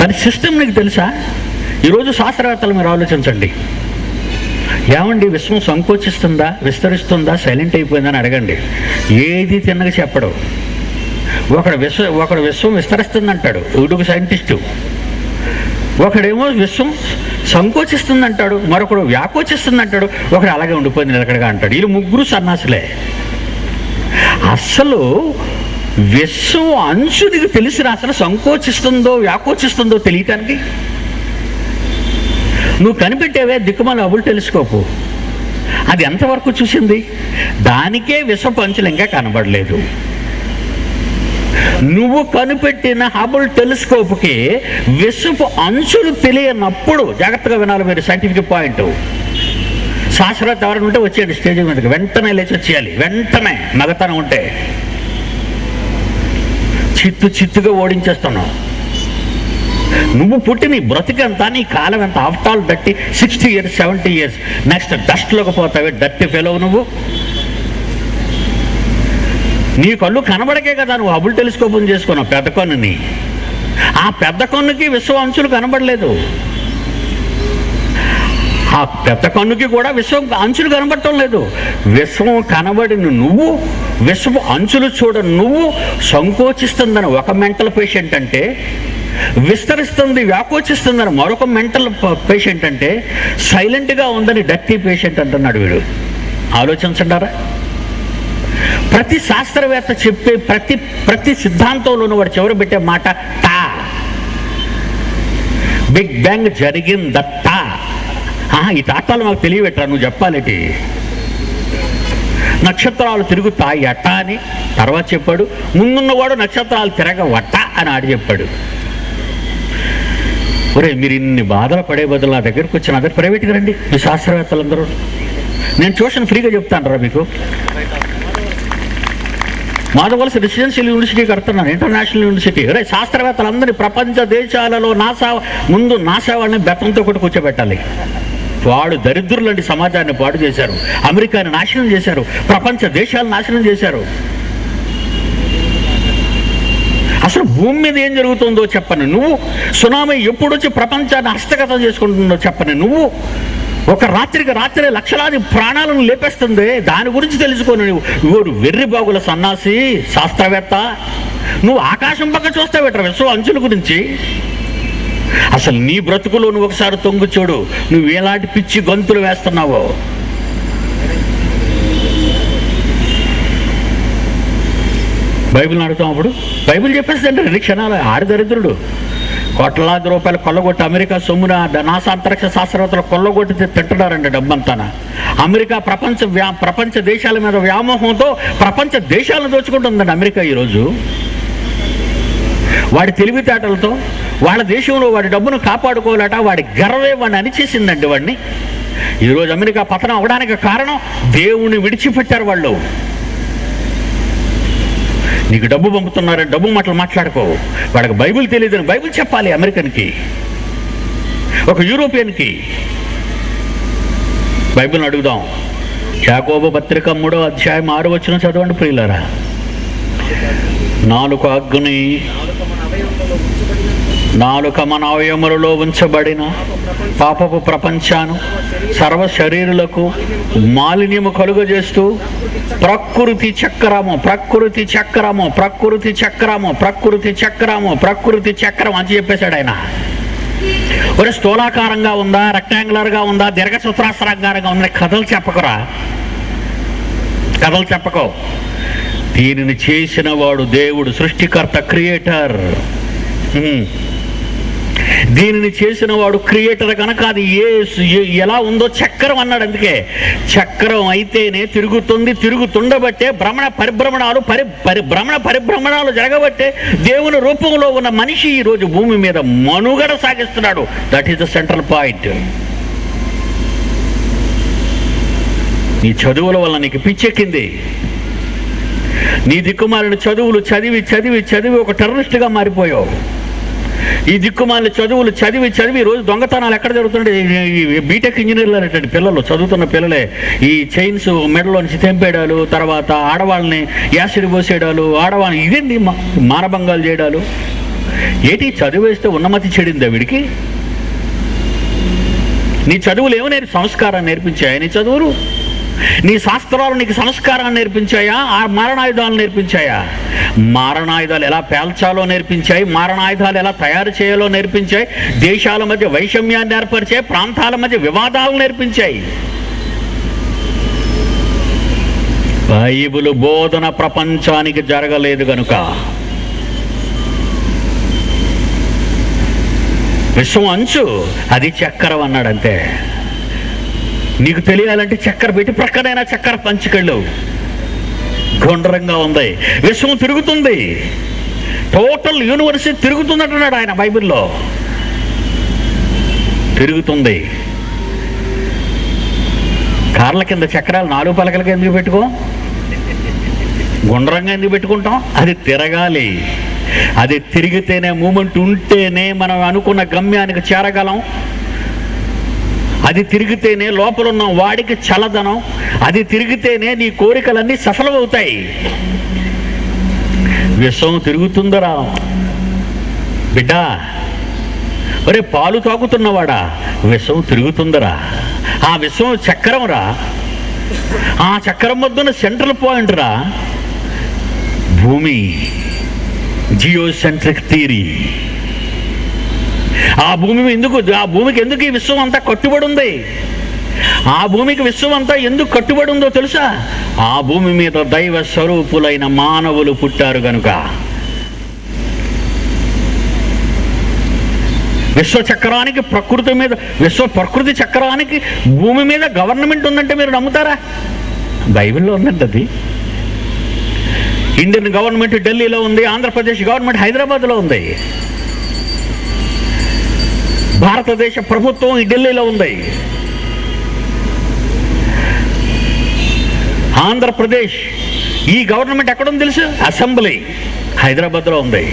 తన సిస్టమ్ నీకు తెలుసా? ఈరోజు శాస్త్రవేత్తలు మీరు ఆలోచించండి, ఏమండి విశ్వం సంకోచిస్తుందా, విస్తరిస్తుందా, సైలెంట్ అయిపోయిందని అడగండి. ఏది తిన్నగా చెప్పడు. ఒకడు విశ్వ ఒకడు విశ్వం విస్తరిస్తుందంటాడు, వీడు సైంటిస్టు. ఒకడేమో విశ్వం సంకోచిస్తుందంటాడు, మరొకడు వ్యాకోచిస్తుందంటాడు, ఒకడు అలాగే ఉండిపోయింది నిలకడగా అంటాడు. వీళ్ళు ముగ్గురు సన్నాసులే. అసలు విశ్వం అంశునికి తెలిసిన అసలు సంకోచిస్తుందో వ్యాకోచిస్తుందో తెలియటానికి నువ్వు కనిపెట్టేవే దిక్కుమాల హబుల్ టెలిస్కోపు. అది ఎంతవరకు చూసింది? దానికే విశ్వపు అంచులు ఇంకా కనబడలేదు. నువ్వు కనిపెట్టిన హబుల్ టెలిస్కోప్కి విశ్వపు అంచులు తెలియనప్పుడు, జాగ్రత్తగా వినాలి మీరు సైంటిఫిక్ పాయింట్, శాస్త్రవేత్త ఎవరంటే వచ్చేయండి స్టేజ్ మీదకి, వెంటనే లేచి వచ్చేయాలి, వెంటనే నగతనం ఉంటే చిత్తు చిత్తుగా ఓడించేస్తున్నావు. నువ్వు పుట్టిన బ్రతికంత, నీ కాలం ఎంత? After all దట్టి sixty years seventy years next డస్ట్లోకి పోతావే, డర్టీ ఫెలో నువ్వు. నీ కళ్ళు కనబడకే కదా నువ్వు హబుల్ టెలిస్కోప్ని చేసుకున్నావు, పెద్ద కొన్నుని. ఆ పెద్ద కొన్నుకి విశ్వ అంచులు కనబడలేదు. ఆ పెద్ద కన్నుకి కూడా విశ్వం అంచులు కనబడటం లేదు. విశ్వం కనబడిన నువ్వు, విశ్వ అంచులు చూడ నువ్వు, సంకోచిస్తుందని ఒక మెంటల్ పేషెంట్ అంటే, విస్తరిస్తుంది వ్యాకోచిస్తుందని మరొక మెంటల్ పేషెంట్ అంటే, సైలెంట్గా ఉందని డర్టీ పేషెంట్ అంటున్నాడు వీడు. ఆలోచించండారా? ప్రతి శాస్త్రవేత్త చెప్పే ప్రతి ప్రతి సిద్ధాంతంలోనూ వాడు చివరి పెట్టే మాట టా. బిగ్ బ్యాంగ్ జరిగిందట. ఈ తాటాలు మాకు తెలియబెట్టరా నువ్వు చెప్పాలేటి? నక్షత్రాలు తిరుగుతాయి అట్ట అని తర్వాత చెప్పాడు, ముందున్నవాడు నక్షత్రాలు తిరగవట అని ఆడి చెప్పాడు. ఒరే, మీరు ఇన్ని బాధలు పడే బదులు నా దగ్గరకు వచ్చి నా దగ్గర ప్రైవేట్గా రండి మీ శాస్త్రవేత్తలందరూ, నేను ట్యూషన్ ఫ్రీగా చెప్తాను రా మీకు. మాధవలసి రెసిడెన్షియల్ యూనివర్సిటీ కడుతున్నాను, ఇంటర్నేషనల్ యూనివర్సిటీ. రే, శాస్త్రవేత్తలందరినీ ప్రపంచ దేశాలలో నాసా ముందు నాసా వాళ్ళని బెత్తంతో కూడా కూర్చోబెట్టాలి. వాడు దరిద్రులంటి సమాజాన్ని పాడు చేశారు, అమెరికాని నాశనం చేశారు, ప్రపంచ దేశాలను నాశనం చేశారు. అసలు భూమి మీద ఏం జరుగుతుందో చెప్పని నువ్వు, సునామీ ఎప్పుడొచ్చి ప్రపంచాన్ని హస్తగతం చేసుకుంటుందో చెప్పని నువ్వు, ఒక రాత్రికి రాత్రే లక్షలాది ప్రాణాలను లేపేస్తుంది దాని గురించి తెలుసుకోను నువ్వు. వీడు వెర్రి బాగుల సన్నాసి శాస్త్రవేత్త. నువ్వు ఆకాశం పక్క చూస్తావేట్రా విశ్వ అంచుల గురించి? అసలు నీ బ్రతుకులో నువ్వు ఒకసారి తొంగు చూడు, నువ్వు ఎలాంటి పిచ్చి గంతులు వేస్తున్నావో. బైబిల్ని అడుగుతాం, అప్పుడు బైబిల్ చెప్పేస్తుంటే రెండు క్షణాలు ఆడి దరిద్రుడు కోట్లాది రూపాయలు కొల్లగొట్టి అమెరికా సొమ్మున నాసా అంతరిక్ష శాస్త్రవేత్తలు కొల్లగొట్టి తిట్టడారండి డబ్బంతానా. అమెరికా ప్రపంచ వ్యా ప్రపంచ దేశాల మీద వ్యామోహంతో ప్రపంచ దేశాలను దోచుకుంటుందండి అమెరికా ఈరోజు. వాడి తెలివితేటలతో వాళ్ళ దేశంలో వాడి డబ్బును కాపాడుకోవాలట, వాడి గర్వే వాడిని అనిచేసిందండి వాడిని. ఈరోజు అమెరికా పతనం అవడానికి కారణం దేవుణ్ణి విడిచిపెట్టారు వాళ్ళు. నీకు డబ్బు పంపుతున్నారని డబ్బు మాటలు మాట్లాడుకోవు, వాడికి బైబిల్ తెలియదని బైబిల్ చెప్పాలి అమెరికన్కి, ఒక యూరోపియన్కి. బైబిల్ని అడుగుదాం, యాకోబు పత్రిక మూడో అధ్యాయం ఆరు వచనం చదవండి ప్రియులారా. నాలుక అగ్ని నాలుక మన అవయములలో ఉంచబడిన పాపపు ప్రపంచాను సర్వ శరీరులకు మాలిన్యము కలుగజేస్తూ ప్రకృతి చక్రము ప్రకృతి చక్రము ప్రకృతి చక్రము ప్రకృతి చక్రము ప్రకృతి చక్రం అని చెప్పేశాడు ఆయన. ఒరే, స్థూలాకారంగా ఉందా, రెక్టాంగులర్గా ఉందా, దీర్ఘచతురస్రాకారంగా ఉందా, కథలు చెప్పకురా, కథలు చెప్పకో. దీనిని చేసిన వాడు దేవుడు, సృష్టికర్త, క్రియేటర్. దీనిని చేసిన వాడు క్రియేటర్ కనుక అది ఏ ఎలా ఉందో చక్రం అన్నాడు. అందుకే చక్రం అయితేనే తిరుగుతుంది, తిరుగుతుండబట్టే భ్రమణ పరిభ్రమణాలు పరి పరిభ్రమణ పరిభ్రమణాలు జరగబట్టే దేవుని రూపంలో ఉన్న మనిషి ఈరోజు భూమి మీద మనుగడ సాగిస్తున్నాడు. That is the central point. నీ చదువుల వల్ల నీకు పిచ్చెక్కింది. నీ దిక్కుమాలిన చదువులు చదివి చదివి చదివి ఒక టెర్రరిస్ట్గా మారిపోయావు. ఈ దిక్కుమాలిన చదువులు చదివి చదివి రోజు దొంగతనాలు ఎక్కడ జరుగుతుంటే ఈ బీటెక్ ఇంజనీర్లు అనేటువంటి పిల్లలు చదువుతున్న పిల్లలే ఈ చైన్స్ మెడలోంచి తెంపేయడాలు, తర్వాత ఆడవాళ్ళని యాసిడ్ పోసేయడాలు, ఆడవాళ్ళని ఇదేంటి మానభంగాలు చేయడాలు. ఏటి చదివేస్తే ఉన్నమతి చెడిందా వీడికి? నీ చదువులు ఏమో నేర్పి సంస్కారాన్ని నేర్పించాయా? నీ చదువులు నీ శాస్త్రాలు నీకు సంస్కారాన్ని నేర్పించాయా? ఆ మారణాయుధాలు నేర్పించాయా? మారణాయుధాలు ఎలా పేల్చాలో నేర్పించాయి, మారణాయుధాలు ఎలా తయారు చేయాలో నేర్పించాయి, దేశాల మధ్య వైషమ్యాన్ని ఏర్పరిచాయి, ప్రాంతాల మధ్య వివాదాలు నేర్పించాయి. బైబిల్ బోధన ప్రపంచానికి జరగలేదు కనుక విషం అంచు అది చక్కెరం అన్నాడు అంతే. నీకు తెలియాలంటే చక్కెర పెట్టి ప్రక్కనైనా చక్కెర పంచుకెళ్ళు గుండ్రంగా ఉంది, విషం తిరుగుతుంది, టోటల్ యూనివర్సిటీ తిరుగుతుంది అంటున్నాడు ఆయన బైబిల్లో. తిరుగుతుంది కార్ల కింద చక్రాలు నాలుగు పలకలకి ఎందుకు పెట్టుకో, గుండ్రంగా ఎందుకు పెట్టుకుంటాం? అది తిరగాలి, అది తిరిగితేనే మూమెంట్ ఉంటేనే మనం అనుకున్న గమ్యానికి చేరగలం, అది తిరిగితేనే లోపల ఉన్న వాడికి చల్లదనం, అది తిరిగితేనే నీ కోరికలన్నీ సఫలమవుతాయి. విషం తిరుగుతుందరా బిడ్డా? ఒరే పాలు తాగుతున్నవాడా, విషం తిరుగుతుందరా? ఆ విషం చక్రం రా, ఆ చక్రం వద్దున్న సెంట్రల్ పాయింట్ రా భూమి, జియోసెంట్రిక్ థియరీ. ఆ భూమి ఎందుకు, ఆ భూమికి ఎందుకు ఈ విశ్వం అంతా కట్టుబడి ఉంది? ఆ భూమికి విశ్వం అంతా ఎందుకు కట్టుబడి ఉందో తెలుసా? ఆ భూమి మీద దైవ స్వరూపులైన మానవులు పుట్టారు కనుక. విశ్వ చక్రానికి ప్రకృతి మీద, విశ్వ ప్రకృతి చక్రానికి భూమి మీద గవర్నమెంట్ ఉందంటే మీరు నమ్ముతారా? బైబిల్లో ఉందంటే అది. ఇండియన్ గవర్నమెంట్ ఢిల్లీలో ఉంది, ఆంధ్రప్రదేశ్ గవర్నమెంట్ హైదరాబాద్లో ఉంది, భారతదేశ ప్రభుత్వం ఈ ఢిల్లీలో ఉంది, ఆంధ్రప్రదేశ్ ఈ గవర్నమెంట్ ఎక్కడుంది తెలుసు? అసెంబ్లీ హైదరాబాద్లో ఉంది.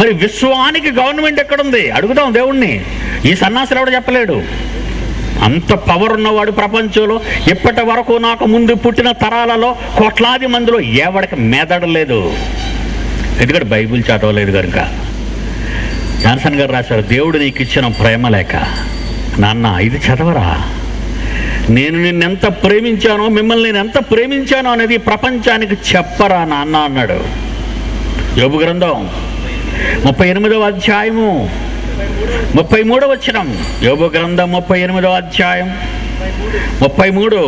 మరి విశ్వానికి గవర్నమెంట్ ఎక్కడుంది అడుగుదాం దేవుణ్ణి. ఈ సన్నాసులు ఎవడు చెప్పలేడు. అంత పవర్ ఉన్నవాడు ప్రపంచంలో ఇప్పటి వరకు నాకు ముందు పుట్టిన తరాలలో కోట్లాది మందిలో ఎవడికి మెదడలేదు, ఎందుకంటే బైబిల్ చదవలేదు కనుక. జాన్సన్ గారు రాశారు, దేవుడు నీకు ఇచ్చిన ప్రేమ లేక. నాన్న ఇది చదవరా, నేను నిన్నెంత ప్రేమించానో, మిమ్మల్ని నేను ఎంత ప్రేమించానో అనేది ప్రపంచానికి చెప్పరా నాన్న అన్నాడు. యోబు గ్రంథం ముప్పై ఎనిమిదవ అధ్యాయము ముప్పై మూడవ వచనం. యోబు గ్రంథం ముప్పై ఎనిమిదవ అధ్యాయం ముప్పై మూడు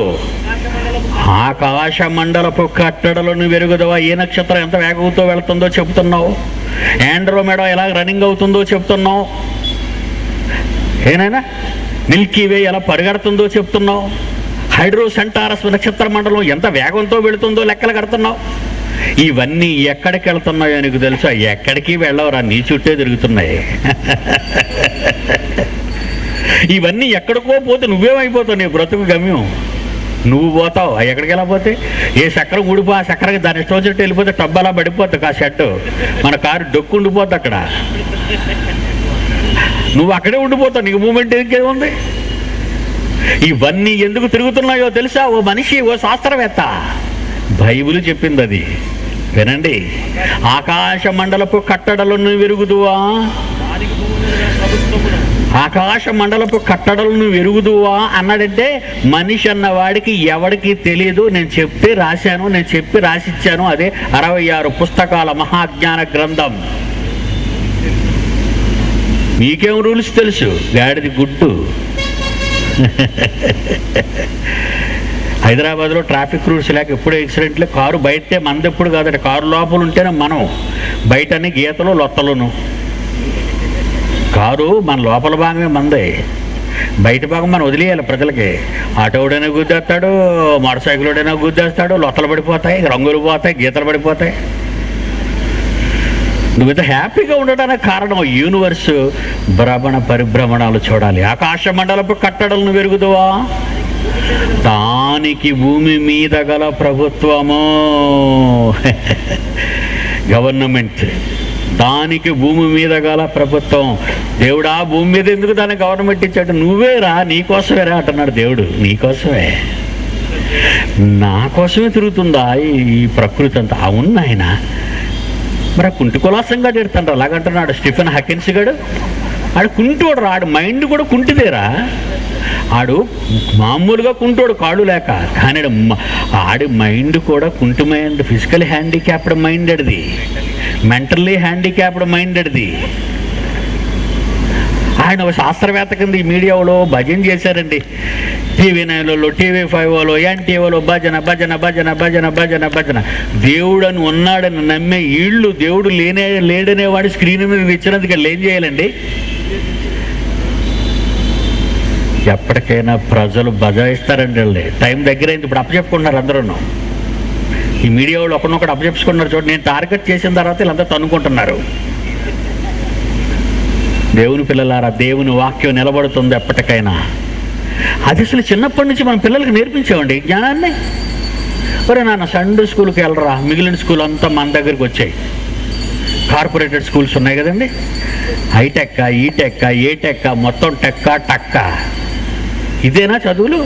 ఆకాశ మండలపు కట్టడలను వెరుగుదవా, ఏ నక్షత్రం ఎంత వేగంతో వెళుతుందో చెబుతున్నావు, ఆండ్రోమెడా ఎలా రన్నింగ్ అవుతుందో చెప్తున్నావు, ఏనైనా మిల్కీ వే ఎలా పరిగెడుతుందో చెప్తున్నావు, హైడ్రో సెంటారస్ నక్షత్ర మండలం ఎంత వేగంతో వెళుతుందో లెక్కలు కడుతున్నావు. ఇవన్నీ ఎక్కడికి వెళుతున్నాయో నీకు తెలుసా? ఎక్కడికి వెళ్ళవరా, నీ చుట్టే తిరుగుతున్నాయి. ఇవన్నీ ఎక్కడికో పోతే నువ్వేమైపోతావు, నీ బ్రతుకు గమ్యం నువ్వు పోతావు. అవి ఎక్కడికి వెళ్ళకపోతే ఏ చక్రం ఊడిపో, ఆ చక్రకి దాని ఇష్టం చెట్టు వెళ్ళిపోతే టబ్బు అలా పడిపోతుంది, ఆ షర్టు మన కారు డొక్కు ఉండిపోద్ది అక్కడ, నువ్వు అక్కడే ఉండిపోతావు, నీకు మూమెంట్ ఇంకేముంది. ఇవన్నీ ఎందుకు తిరుగుతున్నాయో తెలుసా? ఓ మనిషి, ఓ శాస్త్రవేత్త, బైబిల్ చెప్పింది అది. వినండి, ఆకాశ మండలపు కట్టడలను వెరుగుదువా, ఆకాశ మండలపు కట్టడలను వెరుగుదువా అన్నాడంటే మనిషి అన్నవాడికి ఎవడికి తెలియదు. నేను చెప్పి రాశాను, నేను చెప్పి రాసిచ్చాను. అదే అరవై ఆరు పుస్తకాల మహాజ్ఞాన గ్రంథం. మీకేం రూల్స్ తెలుసు, గాడిది గుట్టు. హైదరాబాద్లో ట్రాఫిక్ రూల్స్ లేక ఎప్పుడూ యాక్సిడెంట్లు. కారు బయటే మనది ఎప్పుడు కాదంటే, కారు లోపల ఉంటేనే మనం, బయటనే గీతలు లొత్తలును. కారు మన లోపల భాగమే మందే, బయట భాగం మనం వదిలేయాలి ప్రజలకి. ఆటోడైనా గుద్దేస్తాడు, మోటార్ సైకిల్డైనా గుద్దేస్తాడు, లొత్తలు పడిపోతాయి, రంగులు పోతాయి, గీతలు పడిపోతాయి. నువ్వు ఇంత హ్యాపీగా ఉండడానికి కారణం యూనివర్సు భ్రమణ పరిభ్రమణాలు చూడాలి. ఆకాశ మండలపు కట్టడలను వెరుగుదువా, దానికి భూమి మీద గల ప్రభుత్వము గవర్నమెంట్ దానికి భూమి మీద గల ప్రభుత్వం. దేవుడు ఆ భూమి మీద ఎందుకు దాన్ని గవర్నమెంట్ ఇచ్చాడు? నువ్వేరా, నీకోసమేరా అంటున్నాడు దేవుడు. నీకోసమే, నా కోసమే తిరుగుతుందా ఈ ప్రకృతి అంతా? అవును నాయన, మరి కుంటి కులాసంగా తిడుతుంటారు అలాగంటున్నాడు స్టీఫెన్ హకిన్స్ గాడు. ఆడు కుంటోడు రా, ఆడు మైండ్ కూడా కుంటిదేరా. ఆడు మామూలుగా కుంటోడు కాడు లేక, కానీ ఆడి మైండ్ కూడా కుంటి మైండ్, ఫిజికల్ హ్యాండిక్యాప్డ్ మైండ్ అడిది, మెంటల్లీ హ్యాండిక్యాప్డ్ మైండ్ అడిది. ఆయన శాస్త్రవేత్త కింద ఈ మీడియాలో భజన చేశారండి. టీవీ నైన్లో, టీవీ ఫైవ్లో, ఎన్టీవీలో భజన భజన భజన భజన భజన భజన. దేవుడు అని ఉన్నాడని నమ్మే వీళ్ళు దేవుడు లేనే లేడనేవాడు స్క్రీన్ మీద ఇచ్చినందుకు వాళ్ళు ఏం చేయాలండి? ఎప్పటికైనా ప్రజలు బజాయిస్తారండి. వాళ్ళే టైం దగ్గర అయింది, ఇప్పుడు అప్పచెప్పుకుంటున్నారు అందరూ. ఈ మీడియా వాళ్ళు ఒకరినొకటి అప్పచెప్పుకున్నారు. చూడండి, నేను టార్గెట్ చేసిన తర్వాత వీళ్ళంతా తనుకుంటున్నారు. దేవుని పిల్లలారా, దేవుని వాక్యం నిలబడుతుంది ఎప్పటికైనా. అది అసలు చిన్నప్పటి నుంచి మనం పిల్లలకి నేర్పించామండి ఈ జ్ఞానాన్ని. మరి నాన్న సండే స్కూల్కి వెళ్ళరా, మిగిలిన స్కూల్ అంతా మన దగ్గరికి వచ్చాయి. కార్పొరేటెడ్ స్కూల్స్ ఉన్నాయి కదండి, హైటెక్, ఈటెక్, ఏటెక్, మొత్తం టెక్క టక్క. ఇదేనా చదువులు?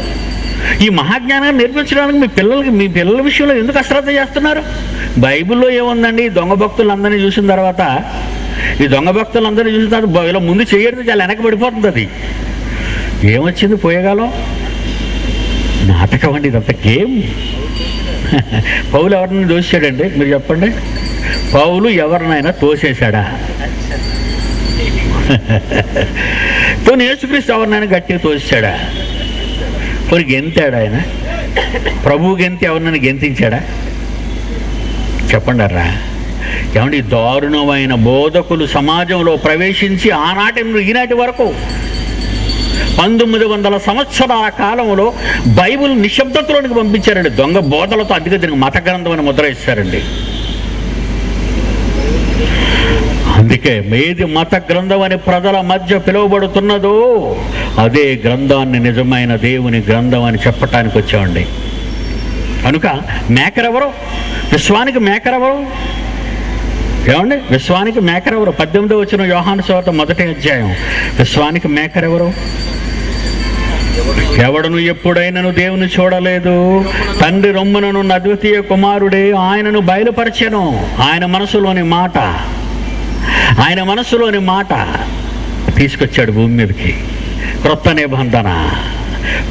ఈ మహాజ్ఞానాన్ని నేర్పించడానికి మీ పిల్లలకి, మీ పిల్లల విషయంలో ఎందుకు అశ్రద్ధ చేస్తున్నారు? బైబిల్లో ఏముందండి? దొంగ భక్తులందరినీ చూసిన తర్వాత, ఈ దొంగ భక్తులందరినీ చూసిన తర్వాత ఇలా ముందు చేయడం చాలా వెనకబడిపోతుంది. అది ఏమొచ్చింది? పోయేగాలం నాటకం అండి ఇదంతా, గేమ్. పౌలు ఎవరినైనా దోశాడండి? మీరు చెప్పండి, పౌలు ఎవరినైనా తోసేశాడా? పోనీ యేసుక్రీస్తు ఎవరినైనా గట్టిగా తోసేశాడా? పోనీ గెంతాడా ఆయన? ప్రభువు గెంతి ఎవరినైనా గెంతించాడా? చెప్పండి రా. ఏమండి, దారుణమైన బోధకులు సమాజంలో ప్రవేశించి ఆనాటి ఈనాటి వరకు పంతొమ్మిది వందల సంవత్సరాల కాలంలో బైబిల్ నిశ్శబ్దతలోనికి పంపించారండి. దొంగ బోధలతో అధిక దీనికి మత గ్రంథం అని ముద్ర ఇస్తారండి. అందుకే ఏది మత గ్రంథం అని ప్రజల మధ్య పిలువబడుతున్నదో అదే గ్రంథాన్ని నిజమైన దేవుని గ్రంథం అని చెప్పటానికి వచ్చామండి. కనుక మేకరెవరు? విశ్వానికి మేకరెవరు? ఏమండి, విశ్వానికి మేకరెవరు? పద్దెనిమిదో వచ్చిన యోహాను సువార్త మొదటి అధ్యాయం. విశ్వానికి మేకరెవరు? ఎవడను ఎప్పుడైనాను దేవుని చూడలేదు, తండ్రి రొమ్ముననున్న అద్వితీయ కుమారుడే ఆయనను బయలుపరచెను. ఆయన మనసులోని మాట, ఆయన మనసులోని మాట తీసుకొచ్చాడు భూమి మీదకి. క్రొత్త నిబంధన,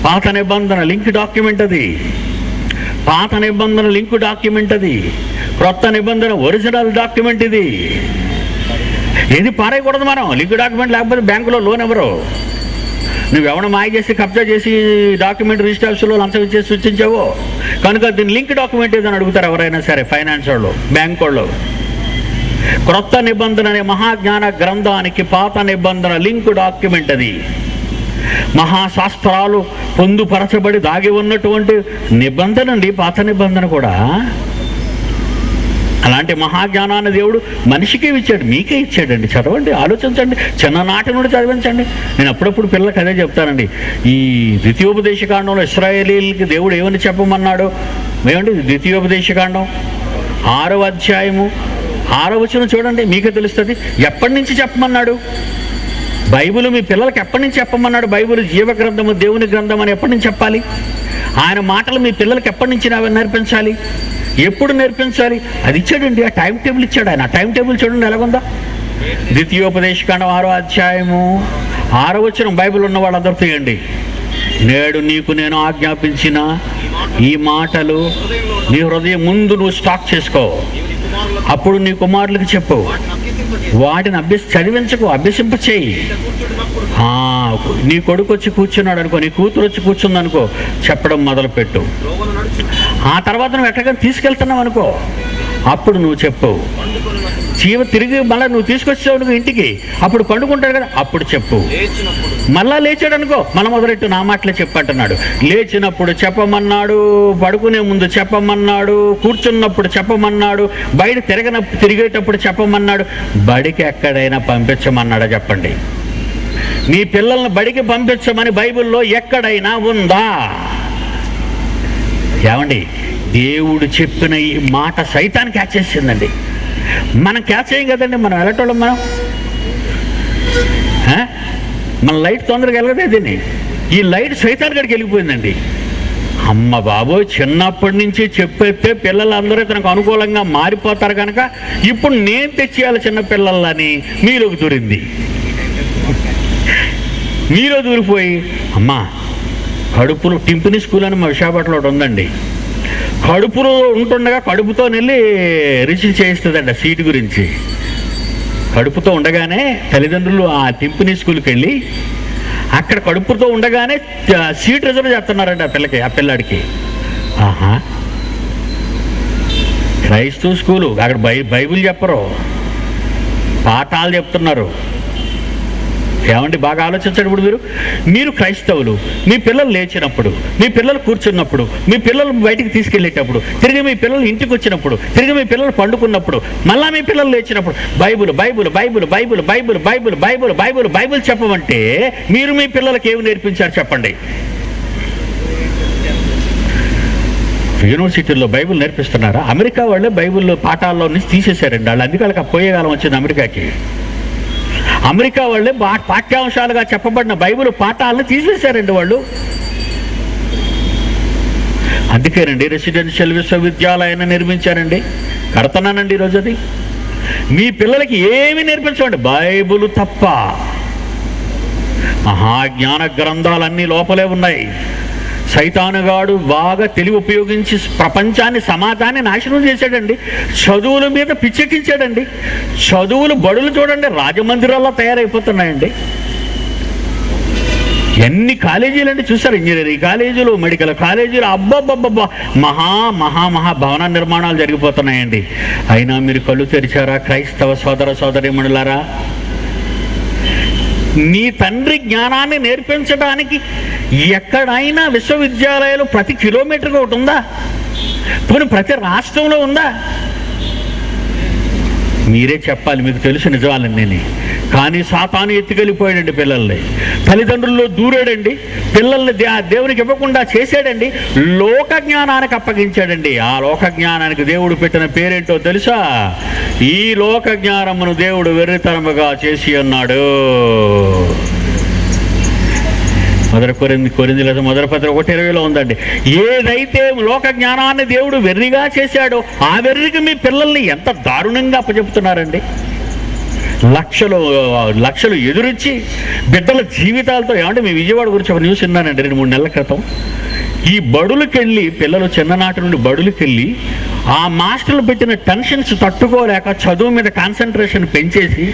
పాత నిబంధన లింక్ డాక్యుమెంట్ అది. పాత నిబంధన లింక్ డాక్యుమెంట్ అది. క్రొత్త నిబంధన ఒరిజినల్ డాక్యుమెంట్ ఇది. ఏది పారేయకూడదు మనం. లింక్ డాక్యుమెంట్ లేకపోతే బ్యాంకులో లోన్ ఎవరు? నువ్వెవడ మాయ చేసి కబ్జా చేసి డాక్యుమెంట్ రిజిస్టర్ ఆఫీసులో లంచం చేసి సూచించావో కనుక దీని లింక్ డాక్యుమెంట్ ఏదని అడుగుతారు ఎవరైనా సరే, ఫైనాన్స్ వాళ్ళు, బ్యాంక్ వాళ్ళు. క్రొత్త నిబంధన అనే మహాజ్ఞాన గ్రంథానికి పాత నిబంధన లింక్ డాక్యుమెంట్ అది. మహాశాస్త్రాలు పొందుపరచబడి దాగి ఉన్నటువంటి నిబంధన అండి పాత నిబంధన కూడా. అలాంటి మహాజ్ఞానాన్ని దేవుడు మనిషికే ఇచ్చాడు, మీకే ఇచ్చాడండి. చదవండి, ఆలోచించండి, చిన్ననాటి నుండి చదివించండి. నేను అప్పుడప్పుడు పిల్లలకు అదే చెప్తానండి. ఈ ద్వితీయోపదేశకాండంలో ఇశ్రాయేలీలకి దేవుడు ఏమని చెప్పమన్నాడు? ఏమండి, ద్వితీయోపదేశకాండం ఆరో అధ్యాయము ఆరో వచనం చూడండి, మీకే తెలుస్తుంది. ఎప్పటి నుంచి చెప్పమన్నాడు బైబిల్? మీ పిల్లలకి ఎప్పటి నుంచి చెప్పమన్నాడు? బైబిల్ జీవ గ్రంథము, దేవుని గ్రంథం అని ఎప్పటి నుంచి చెప్పాలి? ఆయన మాటలు మీ పిల్లలకి ఎప్పటి నుంచి నేర్పించాలి? ఎప్పుడు నేర్పించాలి? అది ఇచ్చాడండి, ఆ టైం టేబుల్ ఇచ్చాడు ఆయన. ఆ టైం టేబుల్ చూడండి ఎలాగుందా. ద్వితీయోపదేశకాండం ఆరో అధ్యాయము ఆరో వచనం, బైబిల్ ఉన్న వాళ్ళందరూ తీయండి. నేడు నీకు నేను ఆజ్ఞాపించిన ఈ మాటలు నీ హృదయం ముందు నువ్వు స్టాక్ చేసుకో, అప్పుడు నీ కుమారులకు చెప్పు, వాటిని అభ్యసి చదివించకు, అభ్యసింపచేయి. నీ కొడుకు వచ్చి కూర్చున్నాడు అనుకో, నీ కూతురు వచ్చి కూర్చుంది అనుకో, చెప్పడం మొదలుపెట్టు. ఆ తర్వాత నువ్వు ఎక్కడికైనా తీసుకెళ్తున్నావు అనుకో, అప్పుడు నువ్వు చెప్పు. జీవ తిరిగి మళ్ళీ నువ్వు తీసుకొచ్చావు అనుకో ఇంటికి, అప్పుడు పండుకుంటాడు కదా, అప్పుడు చెప్పు. మళ్ళా లేచాడు అనుకో, మళ్ళీ మొదలెట్టు, నా మాటలే చెప్పంటున్నాడు. లేచినప్పుడు చెప్పమన్నాడు, పడుకునే ముందు చెప్పమన్నాడు, కూర్చున్నప్పుడు చెప్పమన్నాడు, బయట తిరగన తిరిగేటప్పుడు చెప్పమన్నాడు. బడికి ఎక్కడైనా పంపించమన్నాడా? చెప్పండి, మీ పిల్లల్ని బడికి పంపించమని బైబిల్లో ఎక్కడైనా ఉందా? ఏమండి దేవుడు చెప్పిన ఈ మాట సైతాన్ క్యాచ్ చేసిందండి. మనం క్యాచ్ చేయం కదండి, మనం వెళ్ళటోళ్ళం, మనం మన లైట్ తొందరగా వెళ్ళగదే దీన్ని. ఈ లైట్ సైతాన్ గడికి వెళ్ళిపోయిందండి. అమ్మ బాబు చిన్నప్పటి నుంచి చెప్పేస్తే పిల్లలందరూ తనకు అనుకూలంగా మారిపోతారు కనుక ఇప్పుడు నేను తెచ్చేయాలి చిన్నపిల్లలని మీరు దూరింది. మీరు దూరిపోయి అమ్మా కడుపులో టింపుని స్కూల్ అని మా విశాఖపట్నంలో ఒకటి ఉందండి. కడుపులో ఉంటుండగా కడుపుతో వెళ్ళి రిసీవ్ చేస్తుందంట సీట్ గురించి. కడుపుతో ఉండగానే తల్లిదండ్రులు ఆ టింపుని స్కూల్కి వెళ్ళి అక్కడ కడుపుతో ఉండగానే సీట్ రిజర్వ్ చేస్తున్నారండి ఆ పిల్లకి, ఆ పిల్లాడికి. ఆహా క్రైస్తూ స్కూలు, అక్కడ బై బైబిల్ చెప్పరు, పాఠాలు చెప్తున్నారు. ఏమండి బాగా ఆలోచించండి. ఇప్పుడు మీరు మీరు క్రైస్తవులు, మీ పిల్లలు లేచినప్పుడు, మీ పిల్లలు కూర్చున్నప్పుడు, మీ పిల్లలు బయటికి తీసుకెళ్ళేటప్పుడు, తిరిగి మీ పిల్లలు ఇంటికి వచ్చినప్పుడు, తిరిగి మీ పిల్లలు పండుకున్నప్పుడు, మళ్ళీ మీ పిల్లలు లేచినప్పుడు Bible Bible Bible Bible Bible Bible Bible Bible Bible చెప్పమంటే మీరు మీ పిల్లలకి ఏమి నేర్పించారు చెప్పండి? యూనివర్సిటీల్లో బైబుల్ నేర్పిస్తున్నారా? అమెరికా వాళ్ళే బైబుల్లో పాఠాల్లో నుంచి తీసేశారండి వాళ్ళు. అందుకే వాళ్ళకి పోయేకాలం వచ్చింది అమెరికాకి. అమెరికా వాళ్ళే పాఠ్యాంశాలుగా చెప్పబడిన బైబిల్ పాఠాలను తీసేశారండి వాళ్ళు. అందుకేనండి రెసిడెన్షియల్ విశ్వవిద్యాలయాన్ని నిర్మించారండి. కడతానండి ఈరోజు అది. మీ పిల్లలకి ఏమి నేర్పించండి బైబుల్ తప్ప. మహాజ్ఞాన గ్రంథాలన్నీ లోపలే ఉన్నాయి. సైతానుగాడు బాగా తెలివి ఉపయోగించి ప్రపంచాన్ని సమాజాన్ని నాశనం చేశాడండి. చదువుల మీద పిచ్చెక్కించాడండి. చదువులు బడులు చూడండి రాజమందిరాల్లో తయారైపోతున్నాయండి. ఎన్ని కాలేజీలు అండి చూసారు, ఇంజనీరింగ్ కాలేజీలు, మెడికల్ కాలేజీలు, అబ్బబ్బబ్బబ్బా మహా మహా మహా భవన నిర్మాణాలు జరిగిపోతున్నాయండి. అయినా మీరు కళ్ళు తెరిచారా క్రైస్తవ సోదర సోదరీమణులారా? నీ తండ్రి జ్ఞానాన్ని నేర్పించడానికి ఎక్కడైనా విశ్వవిద్యాలయాలు ప్రతి కిలోమీటర్కి ఒకటి ఉందా? పోనీ ప్రతి రాష్ట్రంలో ఉందా? మీరే చెప్పాలి మీకు తెలుసు నిజాలన్నీ. కానీ సాతాను ఎత్తుకెళ్ళిపోయాడండి పిల్లల్ని, తల్లిదండ్రుల్లో దూరాడండి, పిల్లల్ని దేవునికి ఇవ్వకుండా చేశాడండి, లోక జ్ఞానానికి అప్పగించాడండి. ఆ లోక జ్ఞానానికి దేవుడు పెట్టిన పేరేంటో తెలుసా? ఈ లోక జ్ఞానమును దేవుడు వెర్రితనముగా చేసి అన్నాడు. మొదటి కొరింది కొరింది లేదా మొదటి పత్రిక ఒకటి ఇరవైలో ఉందండి. ఏదైతే లోక జ్ఞానాన్ని దేవుడు వెర్రిగా చేశాడో ఆ వెర్రికి మీ పిల్లల్ని ఎంత దారుణంగా అప్పచెప్తున్నారండి. లక్షలు లక్షలు ఎదురొచ్చి బిడ్డల జీవితాలతో. ఏమంటే మీ విజయవాడ గురించి ఒక న్యూస్ విన్నానండి రెండు మూడు నెలల క్రితం. ఈ బడులకెళ్ళి పిల్లలు చిన్ననాటి నుండి బడులకెళ్ళి ఆ మాస్టర్లు పెట్టిన టెన్షన్స్ తట్టుకోలేక చదువు మీద కాన్సన్ట్రేషన్ పెంచేసి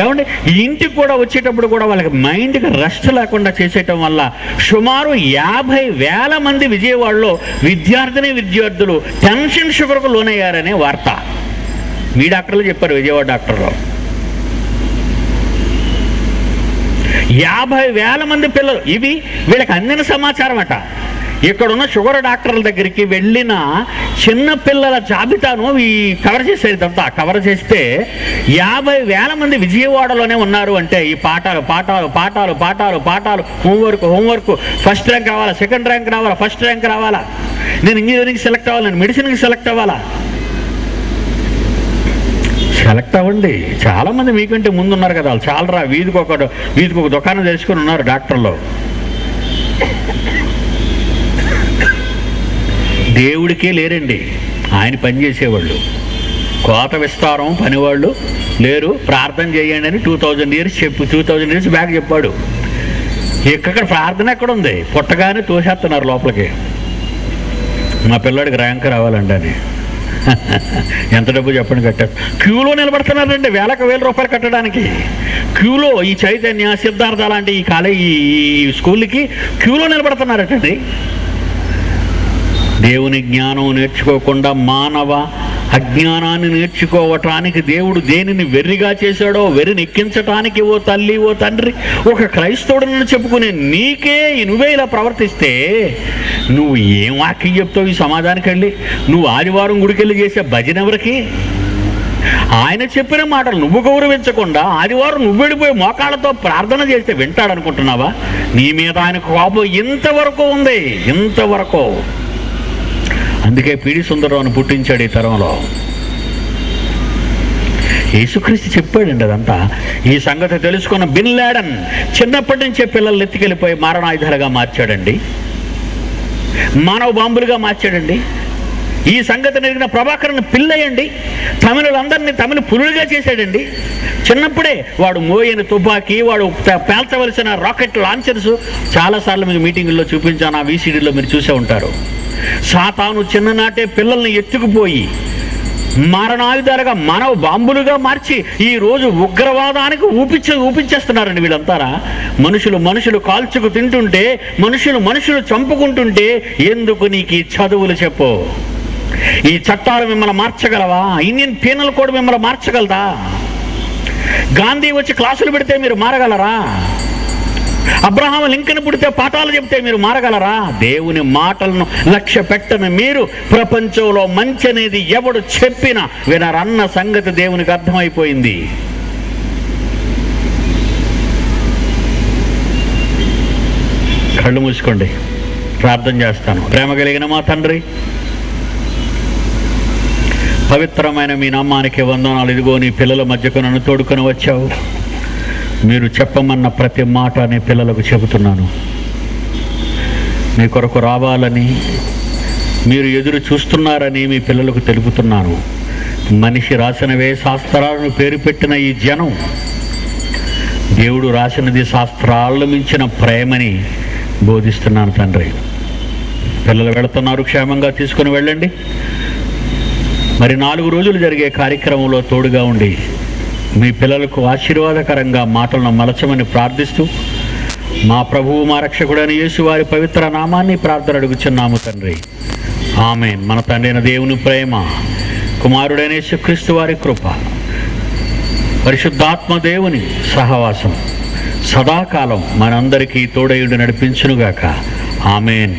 ఏమంటే ఇంటికి కూడా వచ్చేటప్పుడు కూడా వాళ్ళకి మైండ్కి రెస్ట్ లేకుండా చేసేయటం వల్ల సుమారు యాభై వేల మంది విజయవాడలో విద్యార్థిని విద్యార్థులు టెన్షన్ షుగర్కు లోనయ్యారనే వార్త మీ డాక్టర్లు చెప్పారు, విజయవాడ డాక్టర్లు. యాభై వేల మంది పిల్లలు. ఇవి వీళ్ళకి అందిన సమాచారం అట. ఇక్కడున్న షుగర్ డాక్టర్ల దగ్గరికి వెళ్ళిన చిన్నపిల్లల జాబితాను ఈ కవర్ చేసేది తప్ప. కవర్ చేస్తే యాభై వేల మంది విజయవాడలోనే ఉన్నారు అంటే ఈ పాఠాలు పాఠాలు పాఠాలు పాఠాలు పాఠాలు హోంవర్క్ హోంవర్క్ ఫస్ట్ ర్యాంక్ రావాలా, సెకండ్ ర్యాంక్ రావాలా, ఫస్ట్ ర్యాంక్ రావాలా, నేను ఇంజనీరింగ్ సెలెక్ట్ అవ్వాలి, నేను మెడిసిన్కి సెలెక్ట్ అవ్వాలా. సెలెక్ట్ అవ్వండి. చాలామంది మీకంటే ముందు ఉన్నారు కదా, వాళ్ళు చాలరా వీధికి ఒక వీధికి ఒక దుకాణం తెచ్చుకొని ఉన్నారు డాక్టర్లు. దేవుడికే లేరండి, ఆయన పనిచేసేవాళ్ళు. కోత విస్తారం పనివాళ్ళు లేరు. ప్రార్థన చేయండి అని టూ థౌజండ్ ఇయర్స్ చెప్పు టూ థౌజండ్ ఇయర్స్ బ్యాక్ చెప్పాడు. ఎక్కడ ప్రార్థన ఎక్కడుంది? పుట్టగానే తోసేస్తున్నారు లోపలికి. మా పిల్లాడికి ర్యాంక్ రావాలండి అని ఎంత డబ్బు చెప్పండి కట్టారు. క్యూలో నిలబడుతున్నారండి వేలకు వేల రూపాయలు కట్టడానికి. క్యూలో ఈ చైతన్య సిద్ధార్థ లాంటి ఈ కాలేజీ ఈ స్కూల్కి క్యూలో నిలబడుతున్నారటండి. దేవుని జ్ఞానం నేర్చుకోకుండా మానవ అజ్ఞానాన్ని నేర్చుకోవటానికి దేవుడు దేనిని వెర్రిగా చేశాడో వెర్రిని ఎక్కించటానికి ఓ తల్లి ఓ తండ్రి ఒక క్రైస్తవుడిని చెప్పుకునే నీకే నువ్వే ఇలా ప్రవర్తిస్తే నువ్వు ఏం వాక్యం చెప్తావు ఈ సమాజానికి వెళ్ళి? నువ్వు ఆదివారం గుడికెళ్ళి చేసే భజన ఎవరికి? ఆయన చెప్పిన మాటలు నువ్వు గౌరవించకుండా ఆదివారం నువ్వు వెళ్ళిపోయి మోకాళ్ళతో ప్రార్థన చేస్తే వింటాడనుకుంటున్నావా? నీ మీద ఆయన కోపం ఇంతవరకు ఉంది, ఇంతవరకు. అందుకే పీడి సుందరరావును పుట్టించాడు ఈ తరంలో. యేసుక్రీస్తు చెప్పాడండి అదంతా. ఈ సంగతి తెలుసుకున్న బిన్ లాడెన్ చిన్నప్పటి నుంచే పిల్లల్ని ఎత్తికెళ్ళిపోయి మారణాయుధాలుగా మార్చాడండి, మానవ బాంబులుగా మార్చాడండి. ఈ సంగతి జరిగిన ప్రభాకరన్ పిల్లయండి తమిళులందరినీ తమిళ పులులుగా చేశాడండి. చిన్నప్పుడే వాడు మోయన తుపాకీ, వాడు పేల్చవలసిన రాకెట్ లాంచర్స్ చాలాసార్లు మీకు మీటింగుల్లో చూపించాను, ఆ వీసీడీలో మీరు చూసే ఉంటారు. సాతాను చిన్ననాటే పిల్లల్ని ఎత్తుకుపోయి మారణాయుధాలుగా మానవ బాంబులుగా మార్చి ఈరోజు ఉగ్రవాదానికి ఊపించ ఊపించేస్తున్నారండి వీళ్ళంతారా. మనుషులు మనుషులు కాల్చుకు తింటుంటే, మనుషులు మనుషులు చంపుకుంటుంటే ఎందుకు నీకు ఈ చదువులు చెప్పు? ఈ చట్టాలు మిమ్మల్ని మార్చగలవా? ఇండియన్ పీనల్ కోడ్ మిమ్మల్ని మార్చగలదా? గాంధీ వచ్చి క్లాసులు పెడితే మీరు మారగలరా? అబ్రహాం లింకన్ పుడితే పాఠాలు చెప్తే మీరు మారగలరా? దేవుని మాటలను లక్ష్య పెట్టని మీరు ప్రపంచంలో మంచి అనేది ఎవడు చెప్పినా వినరన్న సంగతి దేవునికి అర్థమైపోయింది. కళ్ళు మూసుకోండి, ప్రార్థన చేస్తాను. ప్రేమ కలిగిన మా తండ్రి, పవిత్రమైన మీ నామానికి వందనాలు. ఇదిగో నీ పిల్లల మధ్యకు నన్ను తోడుకొని వచ్చావు. మీరు చెప్పమన్న ప్రతి మాట నీ పిల్లలకు చెబుతున్నాను. మీ కొరకు రావాలని మీరు ఎదురు చూస్తున్నారని మీ పిల్లలకు తెలుపుతున్నాను. మనిషి రాసినవే శాస్త్రాలను పేరు పెట్టిన ఈ జనం దేవుడు రాసినది శాస్త్రాలను మించిన ప్రేమని బోధిస్తున్నాను తండ్రి. పిల్లలు వెళుతున్నారు, క్షేమంగా తీసుకుని వెళ్ళండి. మరి నాలుగు రోజులు జరిగే కార్యక్రమంలో తోడుగా ఉండి మీ పిల్లలకు ఆశీర్వాదకరంగా మాటలను మలచమని ప్రార్థిస్తూ మా ప్రభువు మా రక్షకుడైన యేసు వారి పవిత్ర నామాన్ని ప్రార్థన అడుగుచున్నాము తండ్రి. ఆమేన్. మన తండ్రైన దేవుని ప్రేమ, కుమారుడైన యేసుక్రీస్తు వారి కృప, పరిశుద్ధాత్మ దేవుని సహవాసం సదాకాలం మనందరికీ తోడయుండి నడిపించునుగాక. ఆమేన్.